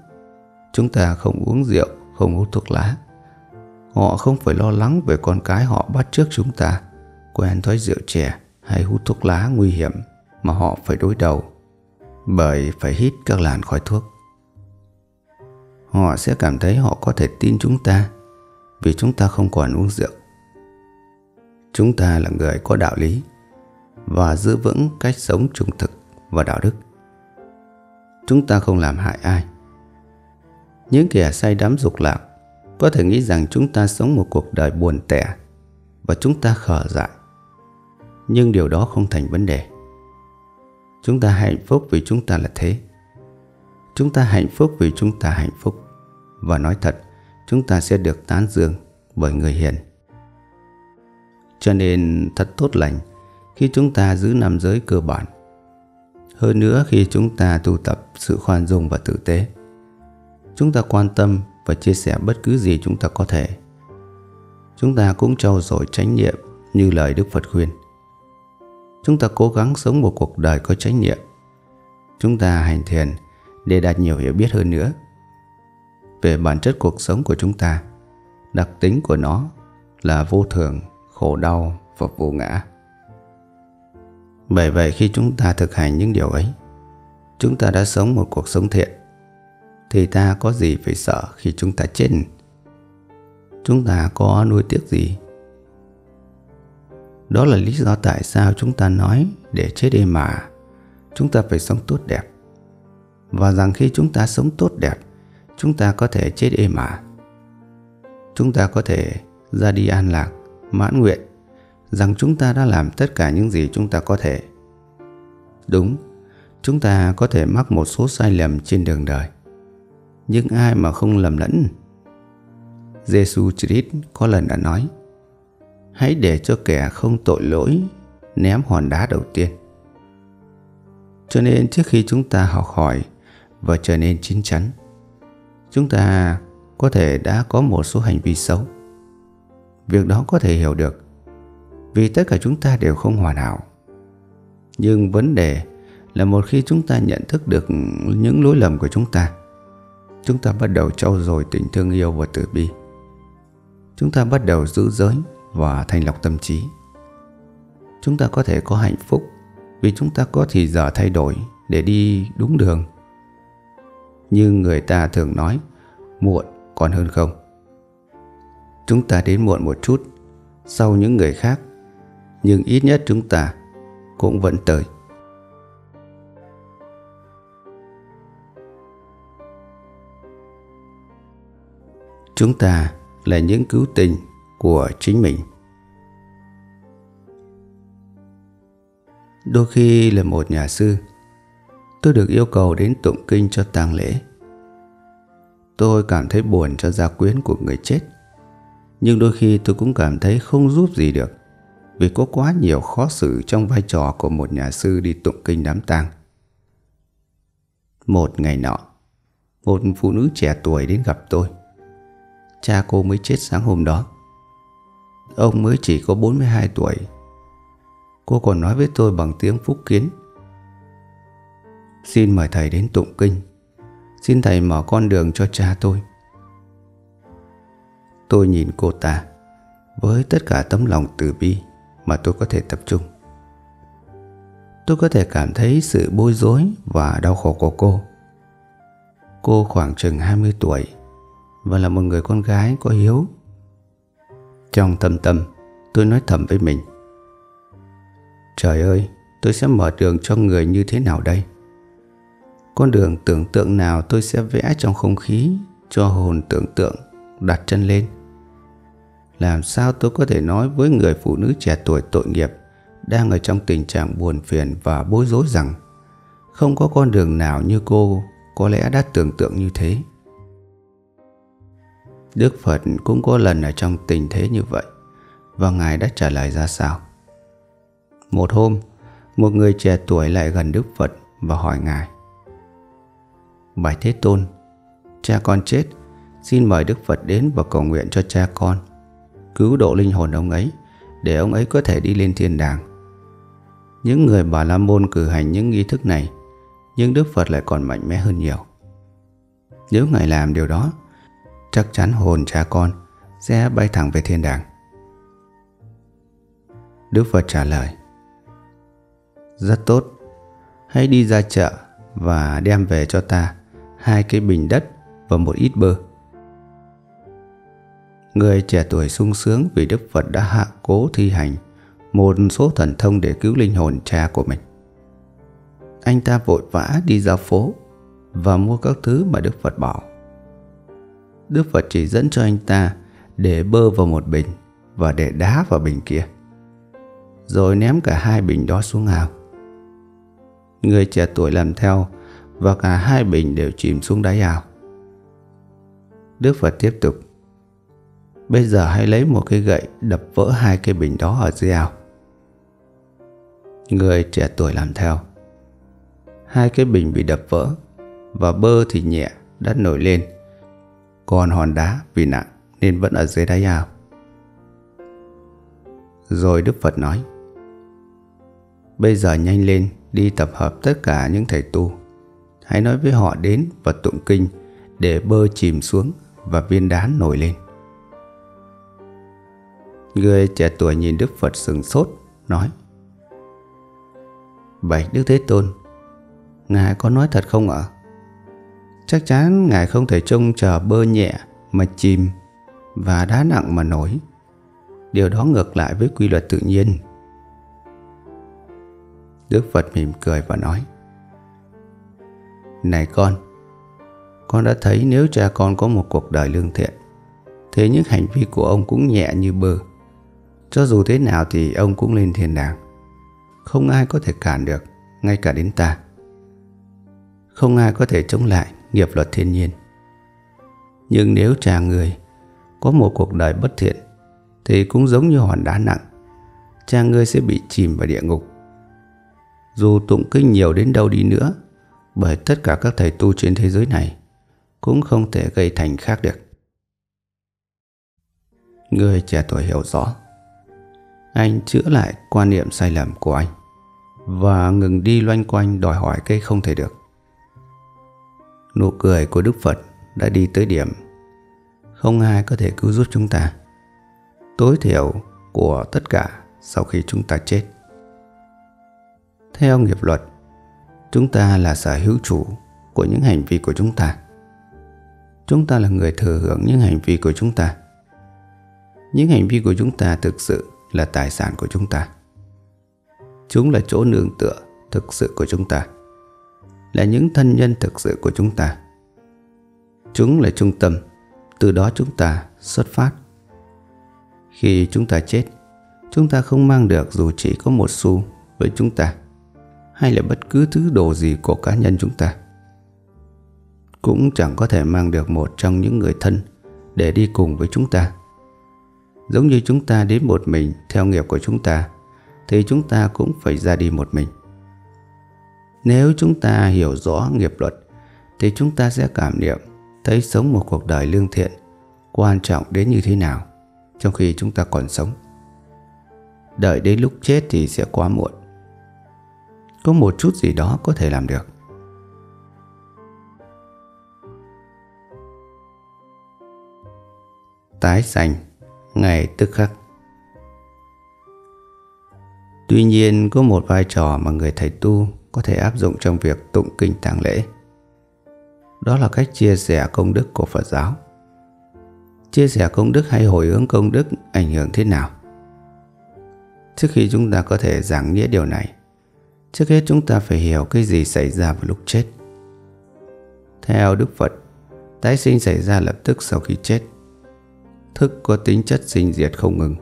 chúng ta không uống rượu, không hút thuốc lá. Họ không phải lo lắng về con cái họ bắt chước chúng ta, quen thói rượu chè hay hút thuốc lá nguy hiểm mà họ phải đối đầu bởi phải hít các làn khói thuốc. Họ sẽ cảm thấy họ có thể tin chúng ta vì chúng ta không còn uống rượu. Chúng ta là người có đạo lý và giữ vững cách sống trung thực và đạo đức. Chúng ta không làm hại ai. Những kẻ say đắm dục lạc có thể nghĩ rằng chúng ta sống một cuộc đời buồn tẻ và chúng ta khờ dại. Nhưng điều đó không thành vấn đề. Chúng ta hạnh phúc vì chúng ta là thế. Chúng ta hạnh phúc vì chúng ta hạnh phúc. Và nói thật, chúng ta sẽ được tán dương bởi người hiền. Cho nên thật tốt lành khi chúng ta giữ năm giới cơ bản. Hơn nữa, khi chúng ta tu tập sự khoan dung và tử tế, chúng ta quan tâm và chia sẻ bất cứ gì chúng ta có thể. Chúng ta cũng trau dồi chánh niệm như lời Đức Phật khuyên. Chúng ta cố gắng sống một cuộc đời có chánh niệm. Chúng ta hành thiền để đạt nhiều hiểu biết hơn nữa về bản chất cuộc sống của chúng ta. Đặc tính của nó là vô thường, khổ đau và vô ngã. Bởi vậy, khi chúng ta thực hành những điều ấy, chúng ta đã sống một cuộc sống thiện, thì ta có gì phải sợ khi chúng ta chết? Chúng ta có nuối tiếc gì? Đó là lý do tại sao chúng ta nói để chết êm ả, chúng ta phải sống tốt đẹp, và rằng khi chúng ta sống tốt đẹp, chúng ta có thể chết êm ả. Chúng ta có thể ra đi an lạc, mãn nguyện rằng chúng ta đã làm tất cả những gì chúng ta có thể. Đúng, chúng ta có thể mắc một số sai lầm trên đường đời, nhưng ai mà không lầm lẫn? Giê-xu Christ có lần đã nói: hãy để cho kẻ không tội lỗi ném hòn đá đầu tiên. Cho nên trước khi chúng ta học hỏi và trở nên chín chắn, chúng ta có thể đã có một số hành vi xấu. Việc đó có thể hiểu được, vì tất cả chúng ta đều không hoàn hảo. Nhưng vấn đề là một khi chúng ta nhận thức được những lỗi lầm của chúng ta bắt đầu trau dồi tình thương yêu và từ bi. Chúng ta bắt đầu giữ giới và thanh lọc tâm trí. Chúng ta có thể có hạnh phúc vì chúng ta có thì giờ thay đổi để đi đúng đường. Nhưng người ta thường nói muộn còn hơn không. Chúng ta đến muộn một chút sau những người khác, nhưng ít nhất chúng ta cũng vẫn tới. Chúng ta là những cứu tinh của chính mình. Đôi khi là một nhà sư, tôi được yêu cầu đến tụng kinh cho tang lễ. Tôi cảm thấy buồn cho gia quyến của người chết, nhưng đôi khi tôi cũng cảm thấy không giúp gì được, vì có quá nhiều khó xử trong vai trò của một nhà sư đi tụng kinh đám tang. Một ngày nọ, một phụ nữ trẻ tuổi đến gặp tôi. Cha cô mới chết sáng hôm đó. Ông mới chỉ có 42 tuổi. Cô còn nói với tôi bằng tiếng Phúc Kiến: "Xin mời thầy đến tụng kinh. Xin thầy mở con đường cho cha tôi." Tôi nhìn cô ta với tất cả tấm lòng từ bi mà tôi có thể tập trung. Tôi có thể cảm thấy sự bối rối và đau khổ của cô. Cô khoảng chừng 20 tuổi và là một người con gái có hiếu. Trong thâm tâm, tôi nói thầm với mình: "Trời ơi, tôi sẽ mở đường cho người như thế nào đây? Con đường tưởng tượng nào tôi sẽ vẽ trong không khí cho hồn tưởng tượng đặt chân lên? Làm sao tôi có thể nói với người phụ nữ trẻ tuổi tội nghiệp đang ở trong tình trạng buồn phiền và bối rối rằng không có con đường nào như cô có lẽ đã tưởng tượng như thế?" Đức Phật cũng có lần ở trong tình thế như vậy, và Ngài đã trả lời ra sao? Một hôm, một người trẻ tuổi lại gần Đức Phật và hỏi Ngài: "Bạch Thế Tôn, cha con chết, xin mời Đức Phật đến và cầu nguyện cho cha con, cứu độ linh hồn ông ấy, để ông ấy có thể đi lên thiên đàng." Những người Bà La Môn cử hành những nghi thức này, nhưng Đức Phật lại còn mạnh mẽ hơn nhiều. Nếu Ngài làm điều đó, chắc chắn hồn cha con sẽ bay thẳng về thiên đàng. Đức Phật trả lời: "Rất tốt, hãy đi ra chợ và đem về cho ta 2 cái bình đất và một ít bơ." Người trẻ tuổi sung sướng vì Đức Phật đã hạ cố thi hành một số thần thông để cứu linh hồn cha của mình. Anh ta vội vã đi ra phố và mua các thứ mà Đức Phật bảo. Đức Phật chỉ dẫn cho anh ta để bơ vào một bình và để đá vào bình kia, rồi ném cả 2 bình đó xuống ao. Người trẻ tuổi làm theo và cả 2 bình đều chìm xuống đáy ao. Đức Phật tiếp tục: "Bây giờ hãy lấy một cái gậy đập vỡ 2 cái bình đó ở dưới ao." Người trẻ tuổi làm theo. 2 cái bình bị đập vỡ và bơ thì nhẹ đã nổi lên, còn hòn đá vì nặng nên vẫn ở dưới đáy ao. Rồi Đức Phật nói: "Bây giờ nhanh lên đi tập hợp tất cả những thầy tu. Hãy nói với họ đến và tụng kinh để bơ chìm xuống và viên đá nổi lên." Người trẻ tuổi nhìn Đức Phật sửng sốt, nói: "Bạch Đức Thế Tôn, Ngài có nói thật không ạ? Chắc chắn Ngài không thể trông chờ bơ nhẹ mà chìm và đá nặng mà nổi. Điều đó ngược lại với quy luật tự nhiên." Đức Phật mỉm cười và nói: "Này con đã thấy nếu cha con có một cuộc đời lương thiện, thế những hành vi của ông cũng nhẹ như bơ. Cho dù thế nào thì ông cũng lên thiên đàng. Không ai có thể cản được, ngay cả đến ta. Không ai có thể chống lại nghiệp luật thiên nhiên. Nhưng nếu cha người có một cuộc đời bất thiện, thì cũng giống như hòn đá nặng, cha ngươi sẽ bị chìm vào địa ngục. Dù tụng kinh nhiều đến đâu đi nữa, bởi tất cả các thầy tu trên thế giới này cũng không thể gây thành khác được." Người trẻ tuổi hiểu rõ. Anh chữa lại quan niệm sai lầm của anh và ngừng đi loanh quanh đòi hỏi cái không thể được. Nụ cười của Đức Phật đã đi tới điểm không ai có thể cứu giúp chúng ta, tối thiểu của tất cả sau khi chúng ta chết. Theo nghiệp luật, Chúng ta là sở hữu chủ của những hành vi của chúng ta. Chúng ta là người thừa hưởng những hành vi của chúng ta. Những hành vi của chúng ta thực sự là tài sản của chúng ta. Chúng là chỗ nương tựa thực sự của chúng ta, là những thân nhân thực sự của chúng ta. Chúng là trung tâm, từ đó chúng ta xuất phát. Khi chúng ta chết, chúng ta không mang được dù chỉ có một xu với chúng ta, hay là bất cứ thứ đồ gì của cá nhân chúng ta. Cũng chẳng có thể mang được một trong những người thân để đi cùng với chúng ta. Giống như chúng ta đến một mình theo nghiệp của chúng ta, thì chúng ta cũng phải ra đi một mình. Nếu chúng ta hiểu rõ nghiệp luật, thì chúng ta sẽ cảm niệm thấy sống một cuộc đời lương thiện quan trọng đến như thế nào trong khi chúng ta còn sống. Đợi đến lúc chết thì sẽ quá muộn. Có một chút gì đó có thể làm được. Tái sanh ngay tức khắc. Tuy nhiên, có một vai trò mà người thầy tu có thể áp dụng trong việc tụng kinh tang lễ. Đó là cách chia sẻ công đức của Phật giáo. Chia sẻ công đức hay hồi hướng công đức ảnh hưởng thế nào? Trước khi chúng ta có thể giảng nghĩa điều này, trước hết chúng ta phải hiểu cái gì xảy ra vào lúc chết. Theo Đức Phật, tái sinh xảy ra lập tức sau khi chết. Thức có tính chất sinh diệt không ngừng.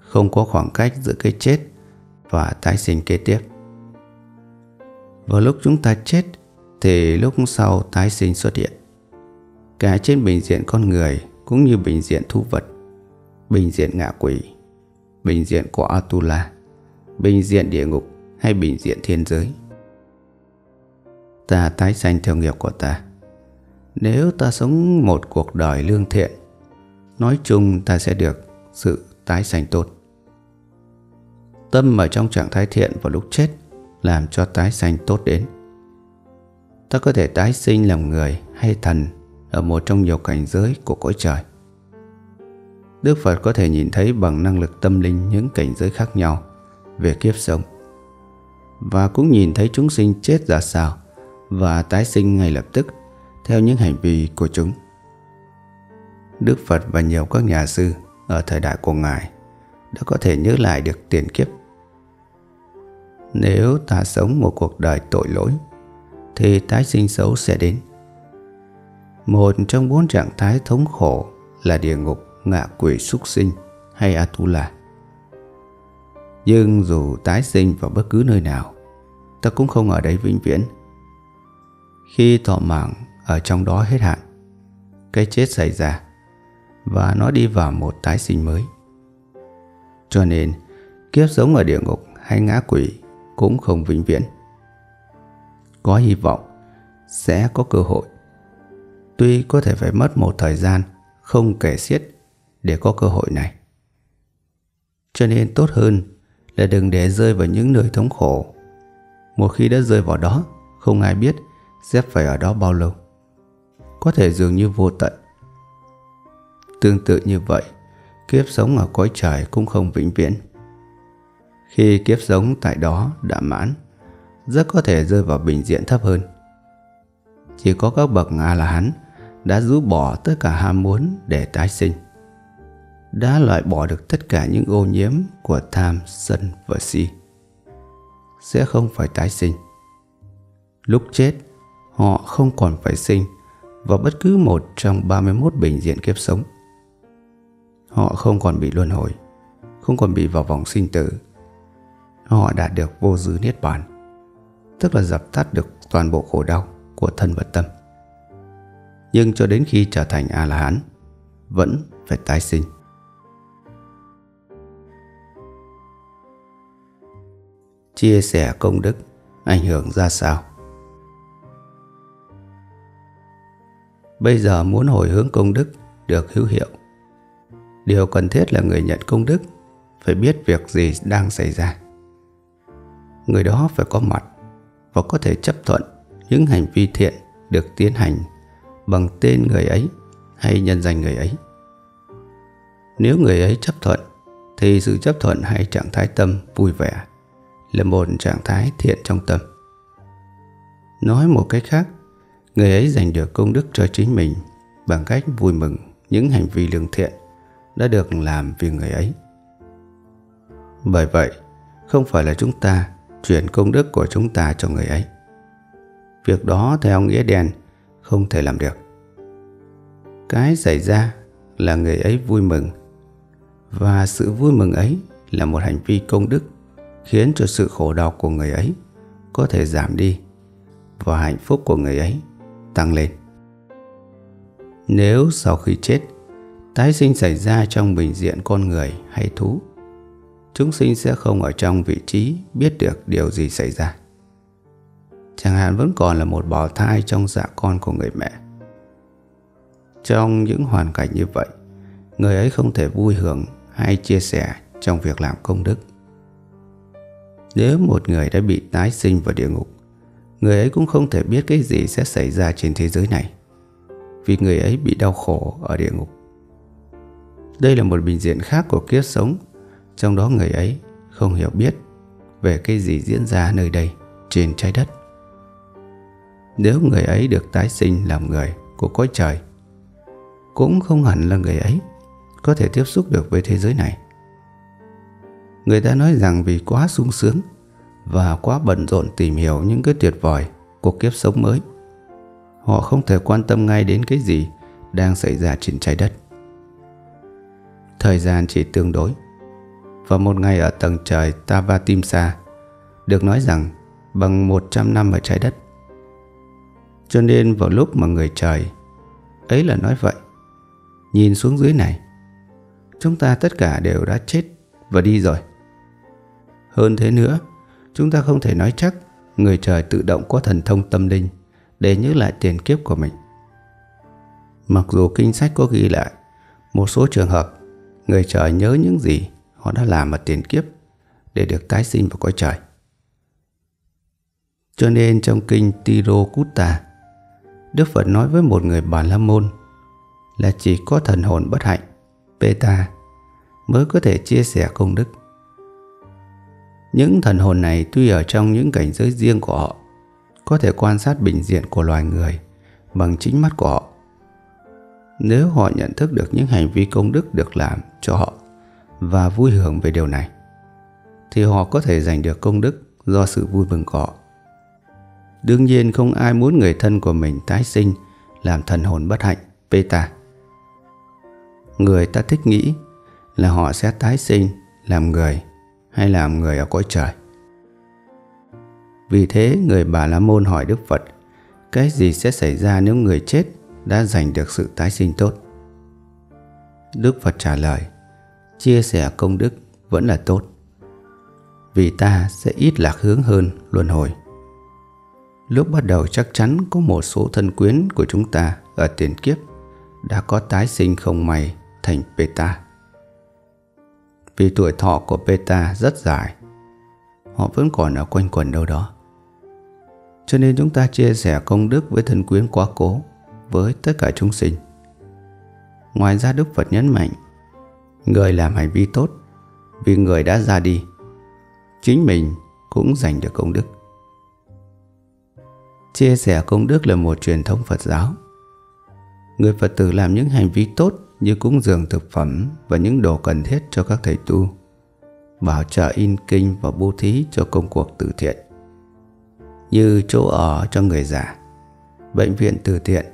Không có khoảng cách giữa cái chết và tái sinh kế tiếp. Vào lúc chúng ta chết thì lúc sau tái sinh xuất hiện. Cả trên bình diện con người cũng như bình diện thú vật, bình diện ngạ quỷ, bình diện của Atula, bình diện địa ngục hay bình diện thiên giới. Ta tái sanh theo nghiệp của ta. Nếu ta sống một cuộc đời lương thiện, nói chung ta sẽ được sự tái sanh tốt. Tâm ở trong trạng thái thiện vào lúc chết làm cho tái sanh tốt đến. Ta có thể tái sinh làm người hay thần ở một trong nhiều cảnh giới của cõi trời. Đức Phật có thể nhìn thấy bằng năng lực tâm linh những cảnh giới khác nhau về kiếp sống, và cũng nhìn thấy chúng sinh chết ra sao và tái sinh ngay lập tức theo những hành vi của chúng. Đức Phật và nhiều các nhà sư ở thời đại của Ngài đã có thể nhớ lại được tiền kiếp. Nếu ta sống một cuộc đời tội lỗi thì tái sinh xấu sẽ đến. Một trong 4 trạng thái thống khổ là địa ngục, ngạ quỷ, súc sinh hay Atula. Nhưng dù tái sinh vào bất cứ nơi nào, ta cũng không ở đấy vĩnh viễn. Khi thọ mạng ở trong đó hết hạn, cái chết xảy ra và nó đi vào một tái sinh mới. Cho nên kiếp sống ở địa ngục hay ngã quỷ cũng không vĩnh viễn. Có hy vọng sẽ có cơ hội, tuy có thể phải mất một thời gian không kể xiết để có cơ hội này. Cho nên tốt hơn là đừng để rơi vào những nơi thống khổ. Một khi đã rơi vào đó, không ai biết sẽ phải ở đó bao lâu, có thể dường như vô tận. Tương tự như vậy, kiếp sống ở cõi trời cũng không vĩnh viễn. Khi kiếp sống tại đó đã mãn, rất có thể rơi vào bình diện thấp hơn. Chỉ có các bậc A-la-hán đã rũ bỏ tất cả ham muốn để tái sinh, đã loại bỏ được tất cả những ô nhiễm của tham, sân và si, sẽ không phải tái sinh. Lúc chết, họ không còn phải sinh vào bất cứ một trong 31 bình diện kiếp sống. Họ không còn bị luân hồi, không còn bị vào vòng sinh tử. Họ đạt được vô dư niết bàn, tức là dập tắt được toàn bộ khổ đau của thân và tâm. Nhưng cho đến khi trở thành A-la-hán, vẫn phải tái sinh. Chia sẻ công đức ảnh hưởng ra sao? Bây giờ muốn hồi hướng công đức được hữu hiệu, điều cần thiết là người nhận công đức phải biết việc gì đang xảy ra. Người đó phải có mặt và có thể chấp thuận những hành vi thiện được tiến hành bằng tên người ấy hay nhân danh người ấy. Nếu người ấy chấp thuận thì sự chấp thuận hay trạng thái tâm vui vẻ là một trạng thái thiện trong tâm. Nói một cách khác, người ấy giành được công đức cho chính mình bằng cách vui mừng những hành vi lương thiện đã được làm vì người ấy. Bởi vậy, không phải là chúng ta chuyển công đức của chúng ta cho người ấy. Việc đó theo nghĩa đen không thể làm được. Cái xảy ra là người ấy vui mừng, và sự vui mừng ấy là một hành vi công đức khiến cho sự khổ đau của người ấy có thể giảm đi và hạnh phúc của người ấy tăng lên. Nếu sau khi chết, tái sinh xảy ra trong bình diện con người hay thú, chúng sinh sẽ không ở trong vị trí biết được điều gì xảy ra. Chẳng hạn vẫn còn là một bào thai trong dạ con của người mẹ. Trong những hoàn cảnh như vậy, người ấy không thể vui hưởng hay chia sẻ trong việc làm công đức. Nếu một người đã bị tái sinh vào địa ngục, người ấy cũng không thể biết cái gì sẽ xảy ra trên thế giới này, vì người ấy bị đau khổ ở địa ngục. Đây là một bình diện khác của kiếp sống, trong đó người ấy không hiểu biết về cái gì diễn ra nơi đây trên trái đất. Nếu người ấy được tái sinh làm người của cõi trời, cũng không hẳn là người ấy có thể tiếp xúc được với thế giới này. Người ta nói rằng vì quá sung sướng và quá bận rộn tìm hiểu những cái tuyệt vời của kiếp sống mới, họ không thể quan tâm ngay đến cái gì đang xảy ra trên trái đất. Thời gian chỉ tương đối, và một ngày ở tầng trời Tavatimsa được nói rằng bằng 100 năm ở trái đất. Cho nên vào lúc mà người trời ấy là nói vậy, nhìn xuống dưới này, chúng ta tất cả đều đã chết và đi rồi. Hơn thế nữa, chúng ta không thể nói chắc người trời tự động có thần thông tâm linh để nhớ lại tiền kiếp của mình. Mặc dù kinh sách có ghi lại một số trường hợp người trời nhớ những gì họ đã làm ở tiền kiếp để được tái sinh vào cõi trời. Cho nên trong kinh Tirokutta, Đức Phật nói với một người Bà La Môn là chỉ có thần hồn bất hạnh Peta mới có thể chia sẻ công đức. Những thần hồn này tuy ở trong những cảnh giới riêng của họ, có thể quan sát bình diện của loài người bằng chính mắt của họ. Nếu họ nhận thức được những hành vi công đức được làm cho họ và vui hưởng về điều này, thì họ có thể giành được công đức do sự vui mừng của họ. Đương nhiên không ai muốn người thân của mình tái sinh làm thần hồn bất hạnh Peta. Người ta thích nghĩ là họ sẽ tái sinh làm người hay làm người ở cõi trời. Vì thế người Bà La Môn hỏi Đức Phật cái gì sẽ xảy ra nếu người chết đã giành được sự tái sinh tốt. Đức Phật trả lời, chia sẻ công đức vẫn là tốt, vì ta sẽ ít lạc hướng hơn luân hồi. Lúc bắt đầu chắc chắn có một số thân quyến của chúng ta ở tiền kiếp đã có tái sinh không may thành Peta. Vì tuổi thọ của Peta rất dài, họ vẫn còn ở quanh quẩn đâu đó. Cho nên chúng ta chia sẻ công đức với thân quyến quá cố, với tất cả chúng sinh. Ngoài ra Đức Phật nhấn mạnh, người làm hành vi tốt vì người đã ra đi, chính mình cũng giành được công đức. Chia sẻ công đức là một truyền thống Phật giáo. Người Phật tử làm những hành vi tốt như cúng dường thực phẩm và những đồ cần thiết cho các thầy tu, bảo trợ in kinh và bố thí cho công cuộc từ thiện, như chỗ ở cho người già, bệnh viện từ thiện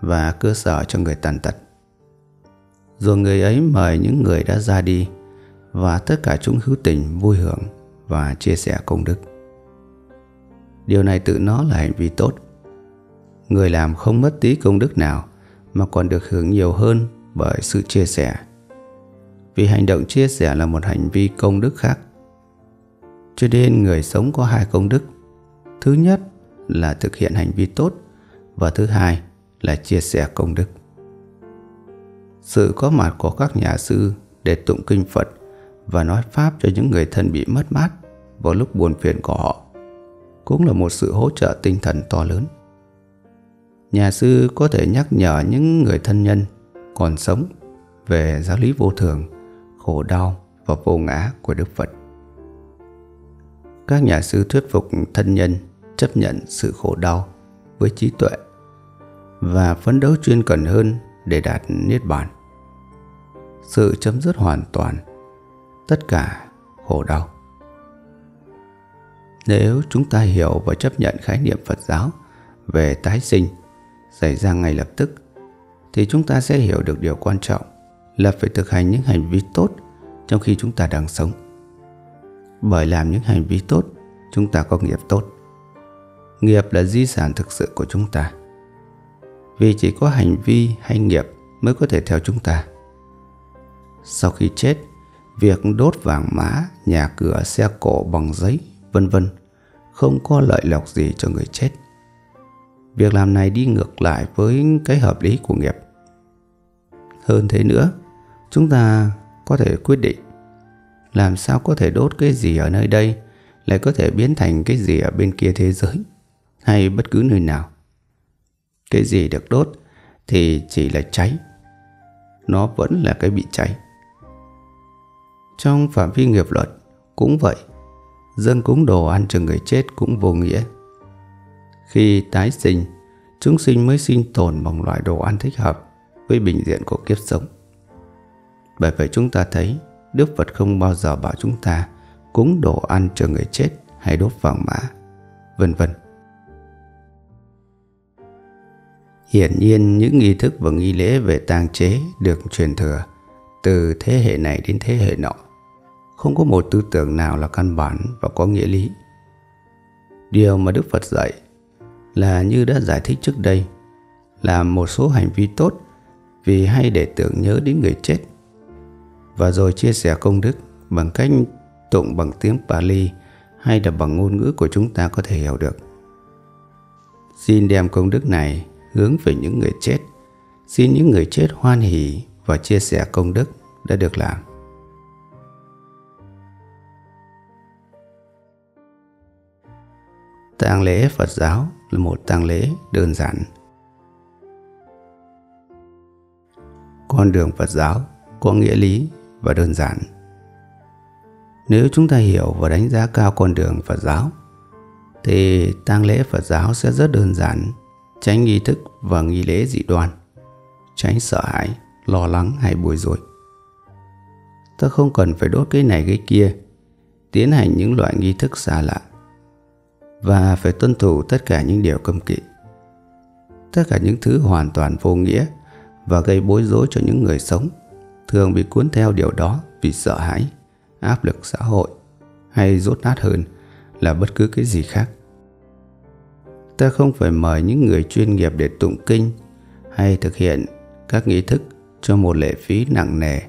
và cơ sở cho người tàn tật. Rồi người ấy mời những người đã ra đi và tất cả chúng hữu tình vui hưởng và chia sẻ công đức. Điều này tự nó là hành vi tốt. Người làm không mất tí công đức nào mà còn được hưởng nhiều hơn bởi sự chia sẻ, vì hành động chia sẻ là một hành vi công đức khác. Cho nên người sống có hai công đức. Thứ nhất là thực hiện hành vi tốt, và thứ hai là chia sẻ công đức. Sự có mặt của các nhà sư để tụng kinh Phật và nói Pháp cho những người thân bị mất mát vào lúc buồn phiền của họ cũng là một sự hỗ trợ tinh thần to lớn. Nhà sư có thể nhắc nhở những người thân nhân còn sống về giáo lý vô thường, khổ đau và vô ngã của Đức Phật. Các nhà sư thuyết phục thân nhân chấp nhận sự khổ đau với trí tuệ và phấn đấu chuyên cần hơn để đạt niết bàn. Sự chấm dứt hoàn toàn tất cả khổ đau. Nếu chúng ta hiểu và chấp nhận khái niệm Phật giáo về tái sinh xảy ra ngay lập tức, thì chúng ta sẽ hiểu được điều quan trọng là phải thực hành những hành vi tốt trong khi chúng ta đang sống. Bởi làm những hành vi tốt, chúng ta có nghiệp tốt. Nghiệp là di sản thực sự của chúng ta. Vì chỉ có hành vi hay nghiệp mới có thể theo chúng ta. Sau khi chết, việc đốt vàng mã, nhà cửa, xe cộ bằng giấy, vân vân không có lợi lộc gì cho người chết. Việc làm này đi ngược lại với cái hợp lý của nghiệp. Hơn thế nữa, chúng ta có thể quyết định làm sao có thể đốt cái gì ở nơi đây lại có thể biến thành cái gì ở bên kia thế giới hay bất cứ nơi nào. Cái gì được đốt thì chỉ là cháy, nó vẫn là cái bị cháy. Trong phạm vi nghiệp luật cũng vậy, dâng cúng đồ ăn cho người chết cũng vô nghĩa. Khi tái sinh, chúng sinh mới sinh tồn bằng loại đồ ăn thích hợp với bình diện của kiếp sống. Bởi vậy chúng ta thấy Đức Phật không bao giờ bảo chúng ta cúng đồ ăn cho người chết hay đốt vàng mã, vân vân. Hiển nhiên những nghi thức và nghi lễ về tang chế được truyền thừa từ thế hệ này đến thế hệ nọ, không có một tư tưởng nào là căn bản và có nghĩa lý. Điều mà Đức Phật dạy là, như đã giải thích trước đây, là một số hành vi tốt vì hay để tưởng nhớ đến người chết, và rồi chia sẻ công đức bằng cách tụng bằng tiếng Pali hay là bằng ngôn ngữ của chúng ta có thể hiểu được. Xin đem công đức này hướng về những người chết, xin những người chết hoan hỉ và chia sẻ công đức đã được làm. Tang lễ Phật giáo là một tang lễ đơn giản. Con đường Phật giáo có nghĩa lý và đơn giản. Nếu chúng ta hiểu và đánh giá cao con đường Phật giáo, thì tang lễ Phật giáo sẽ rất đơn giản, tránh nghi thức và nghi lễ dị đoan, tránh sợ hãi, lo lắng hay bối rối. Ta không cần phải đốt cái này cái kia, tiến hành những loại nghi thức xa lạ, và phải tuân thủ tất cả những điều cấm kỵ. Tất cả những thứ hoàn toàn vô nghĩa và gây bối rối cho những người sống thường bị cuốn theo điều đó vì sợ hãi, áp lực xã hội hay dốt nát hơn là bất cứ cái gì khác. Ta không phải mời những người chuyên nghiệp để tụng kinh hay thực hiện các nghi thức cho một lệ phí nặng nề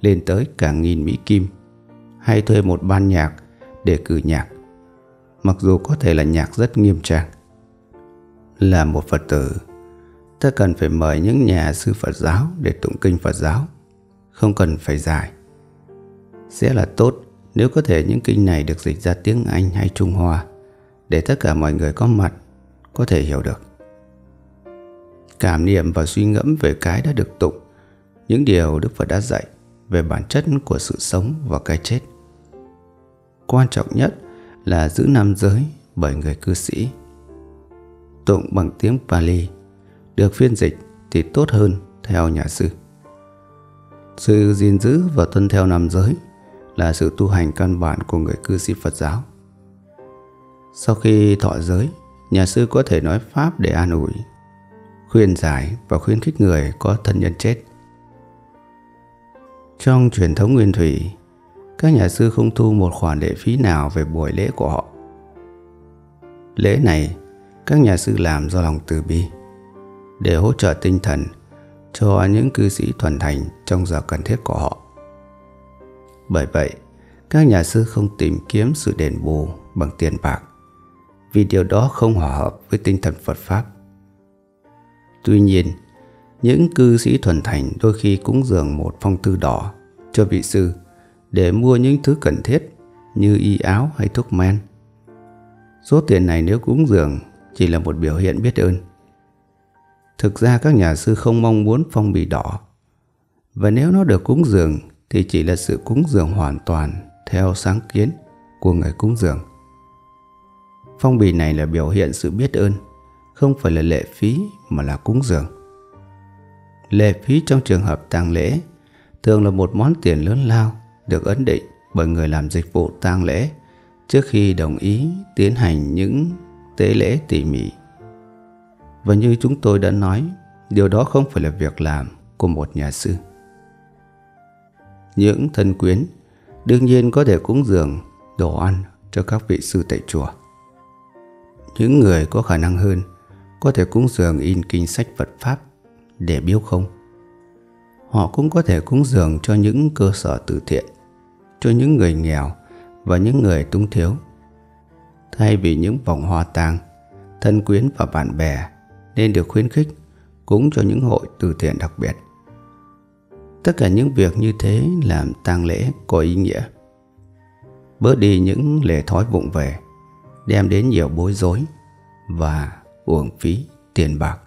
lên tới cả nghìn Mỹ Kim, hay thuê một ban nhạc để cử nhạc, mặc dù có thể là nhạc rất nghiêm trang. Là một Phật tử, ta cần phải mời những nhà sư Phật giáo để tụng kinh Phật giáo, không cần phải giải. Sẽ là tốt nếu có thể những kinh này được dịch ra tiếng Anh hay Trung Hoa để tất cả mọi người có mặt có thể hiểu được. Cảm niệm và suy ngẫm về cái đã được tụng, những điều Đức Phật đã dạy về bản chất của sự sống và cái chết. Quan trọng nhất là giữ nam giới bởi người cư sĩ. Tụng bằng tiếng Pali được phiên dịch thì tốt hơn theo nhà sư. Sự gìn giữ và tuân theo nam giới là sự tu hành căn bản của người cư sĩ Phật giáo. Sau khi thọ giới, nhà sư có thể nói pháp để an ủi, khuyên giải và khuyến khích người có thân nhân chết. Trong truyền thống Nguyên Thủy, các nhà sư không thu một khoản lệ phí nào về buổi lễ của họ. Lễ này các nhà sư làm do lòng từ bi để hỗ trợ tinh thần cho những cư sĩ thuần thành trong giờ cần thiết của họ. Bởi vậy, các nhà sư không tìm kiếm sự đền bù bằng tiền bạc, vì điều đó không hòa hợp với tinh thần Phật Pháp. Tuy nhiên, những cư sĩ thuần thành đôi khi cúng dường một phong thư đỏ cho vị sư để mua những thứ cần thiết như y áo hay thuốc men. Số tiền này nếu cúng dường chỉ là một biểu hiện biết ơn. Thực ra các nhà sư không mong muốn phong bì đỏ, và nếu nó được cúng dường thì chỉ là sự cúng dường hoàn toàn theo sáng kiến của người cúng dường. Phong bì này là biểu hiện sự biết ơn, không phải là lệ phí mà là cúng dường. Lệ phí trong trường hợp tang lễ thường là một món tiền lớn lao được ấn định bởi người làm dịch vụ tang lễ trước khi đồng ý tiến hành những tế lễ tỉ mỉ. Và như chúng tôi đã nói, điều đó không phải là việc làm của một nhà sư. Những thân quyến đương nhiên có thể cúng dường đồ ăn cho các vị sư tại chùa. Những người có khả năng hơn có thể cúng dường in kinh sách Phật Pháp để biếu không. Họ cũng có thể cúng dường cho những cơ sở từ thiện, cho những người nghèo và những người túng thiếu. Thay vì những vòng hoa tang, thân quyến và bạn bè nên được khuyến khích cúng cho những hội từ thiện đặc biệt. Tất cả những việc như thế làm tang lễ có ý nghĩa. Bớt đi những lễ thói vụng về, đem đến nhiều bối rối và uổng phí tiền bạc.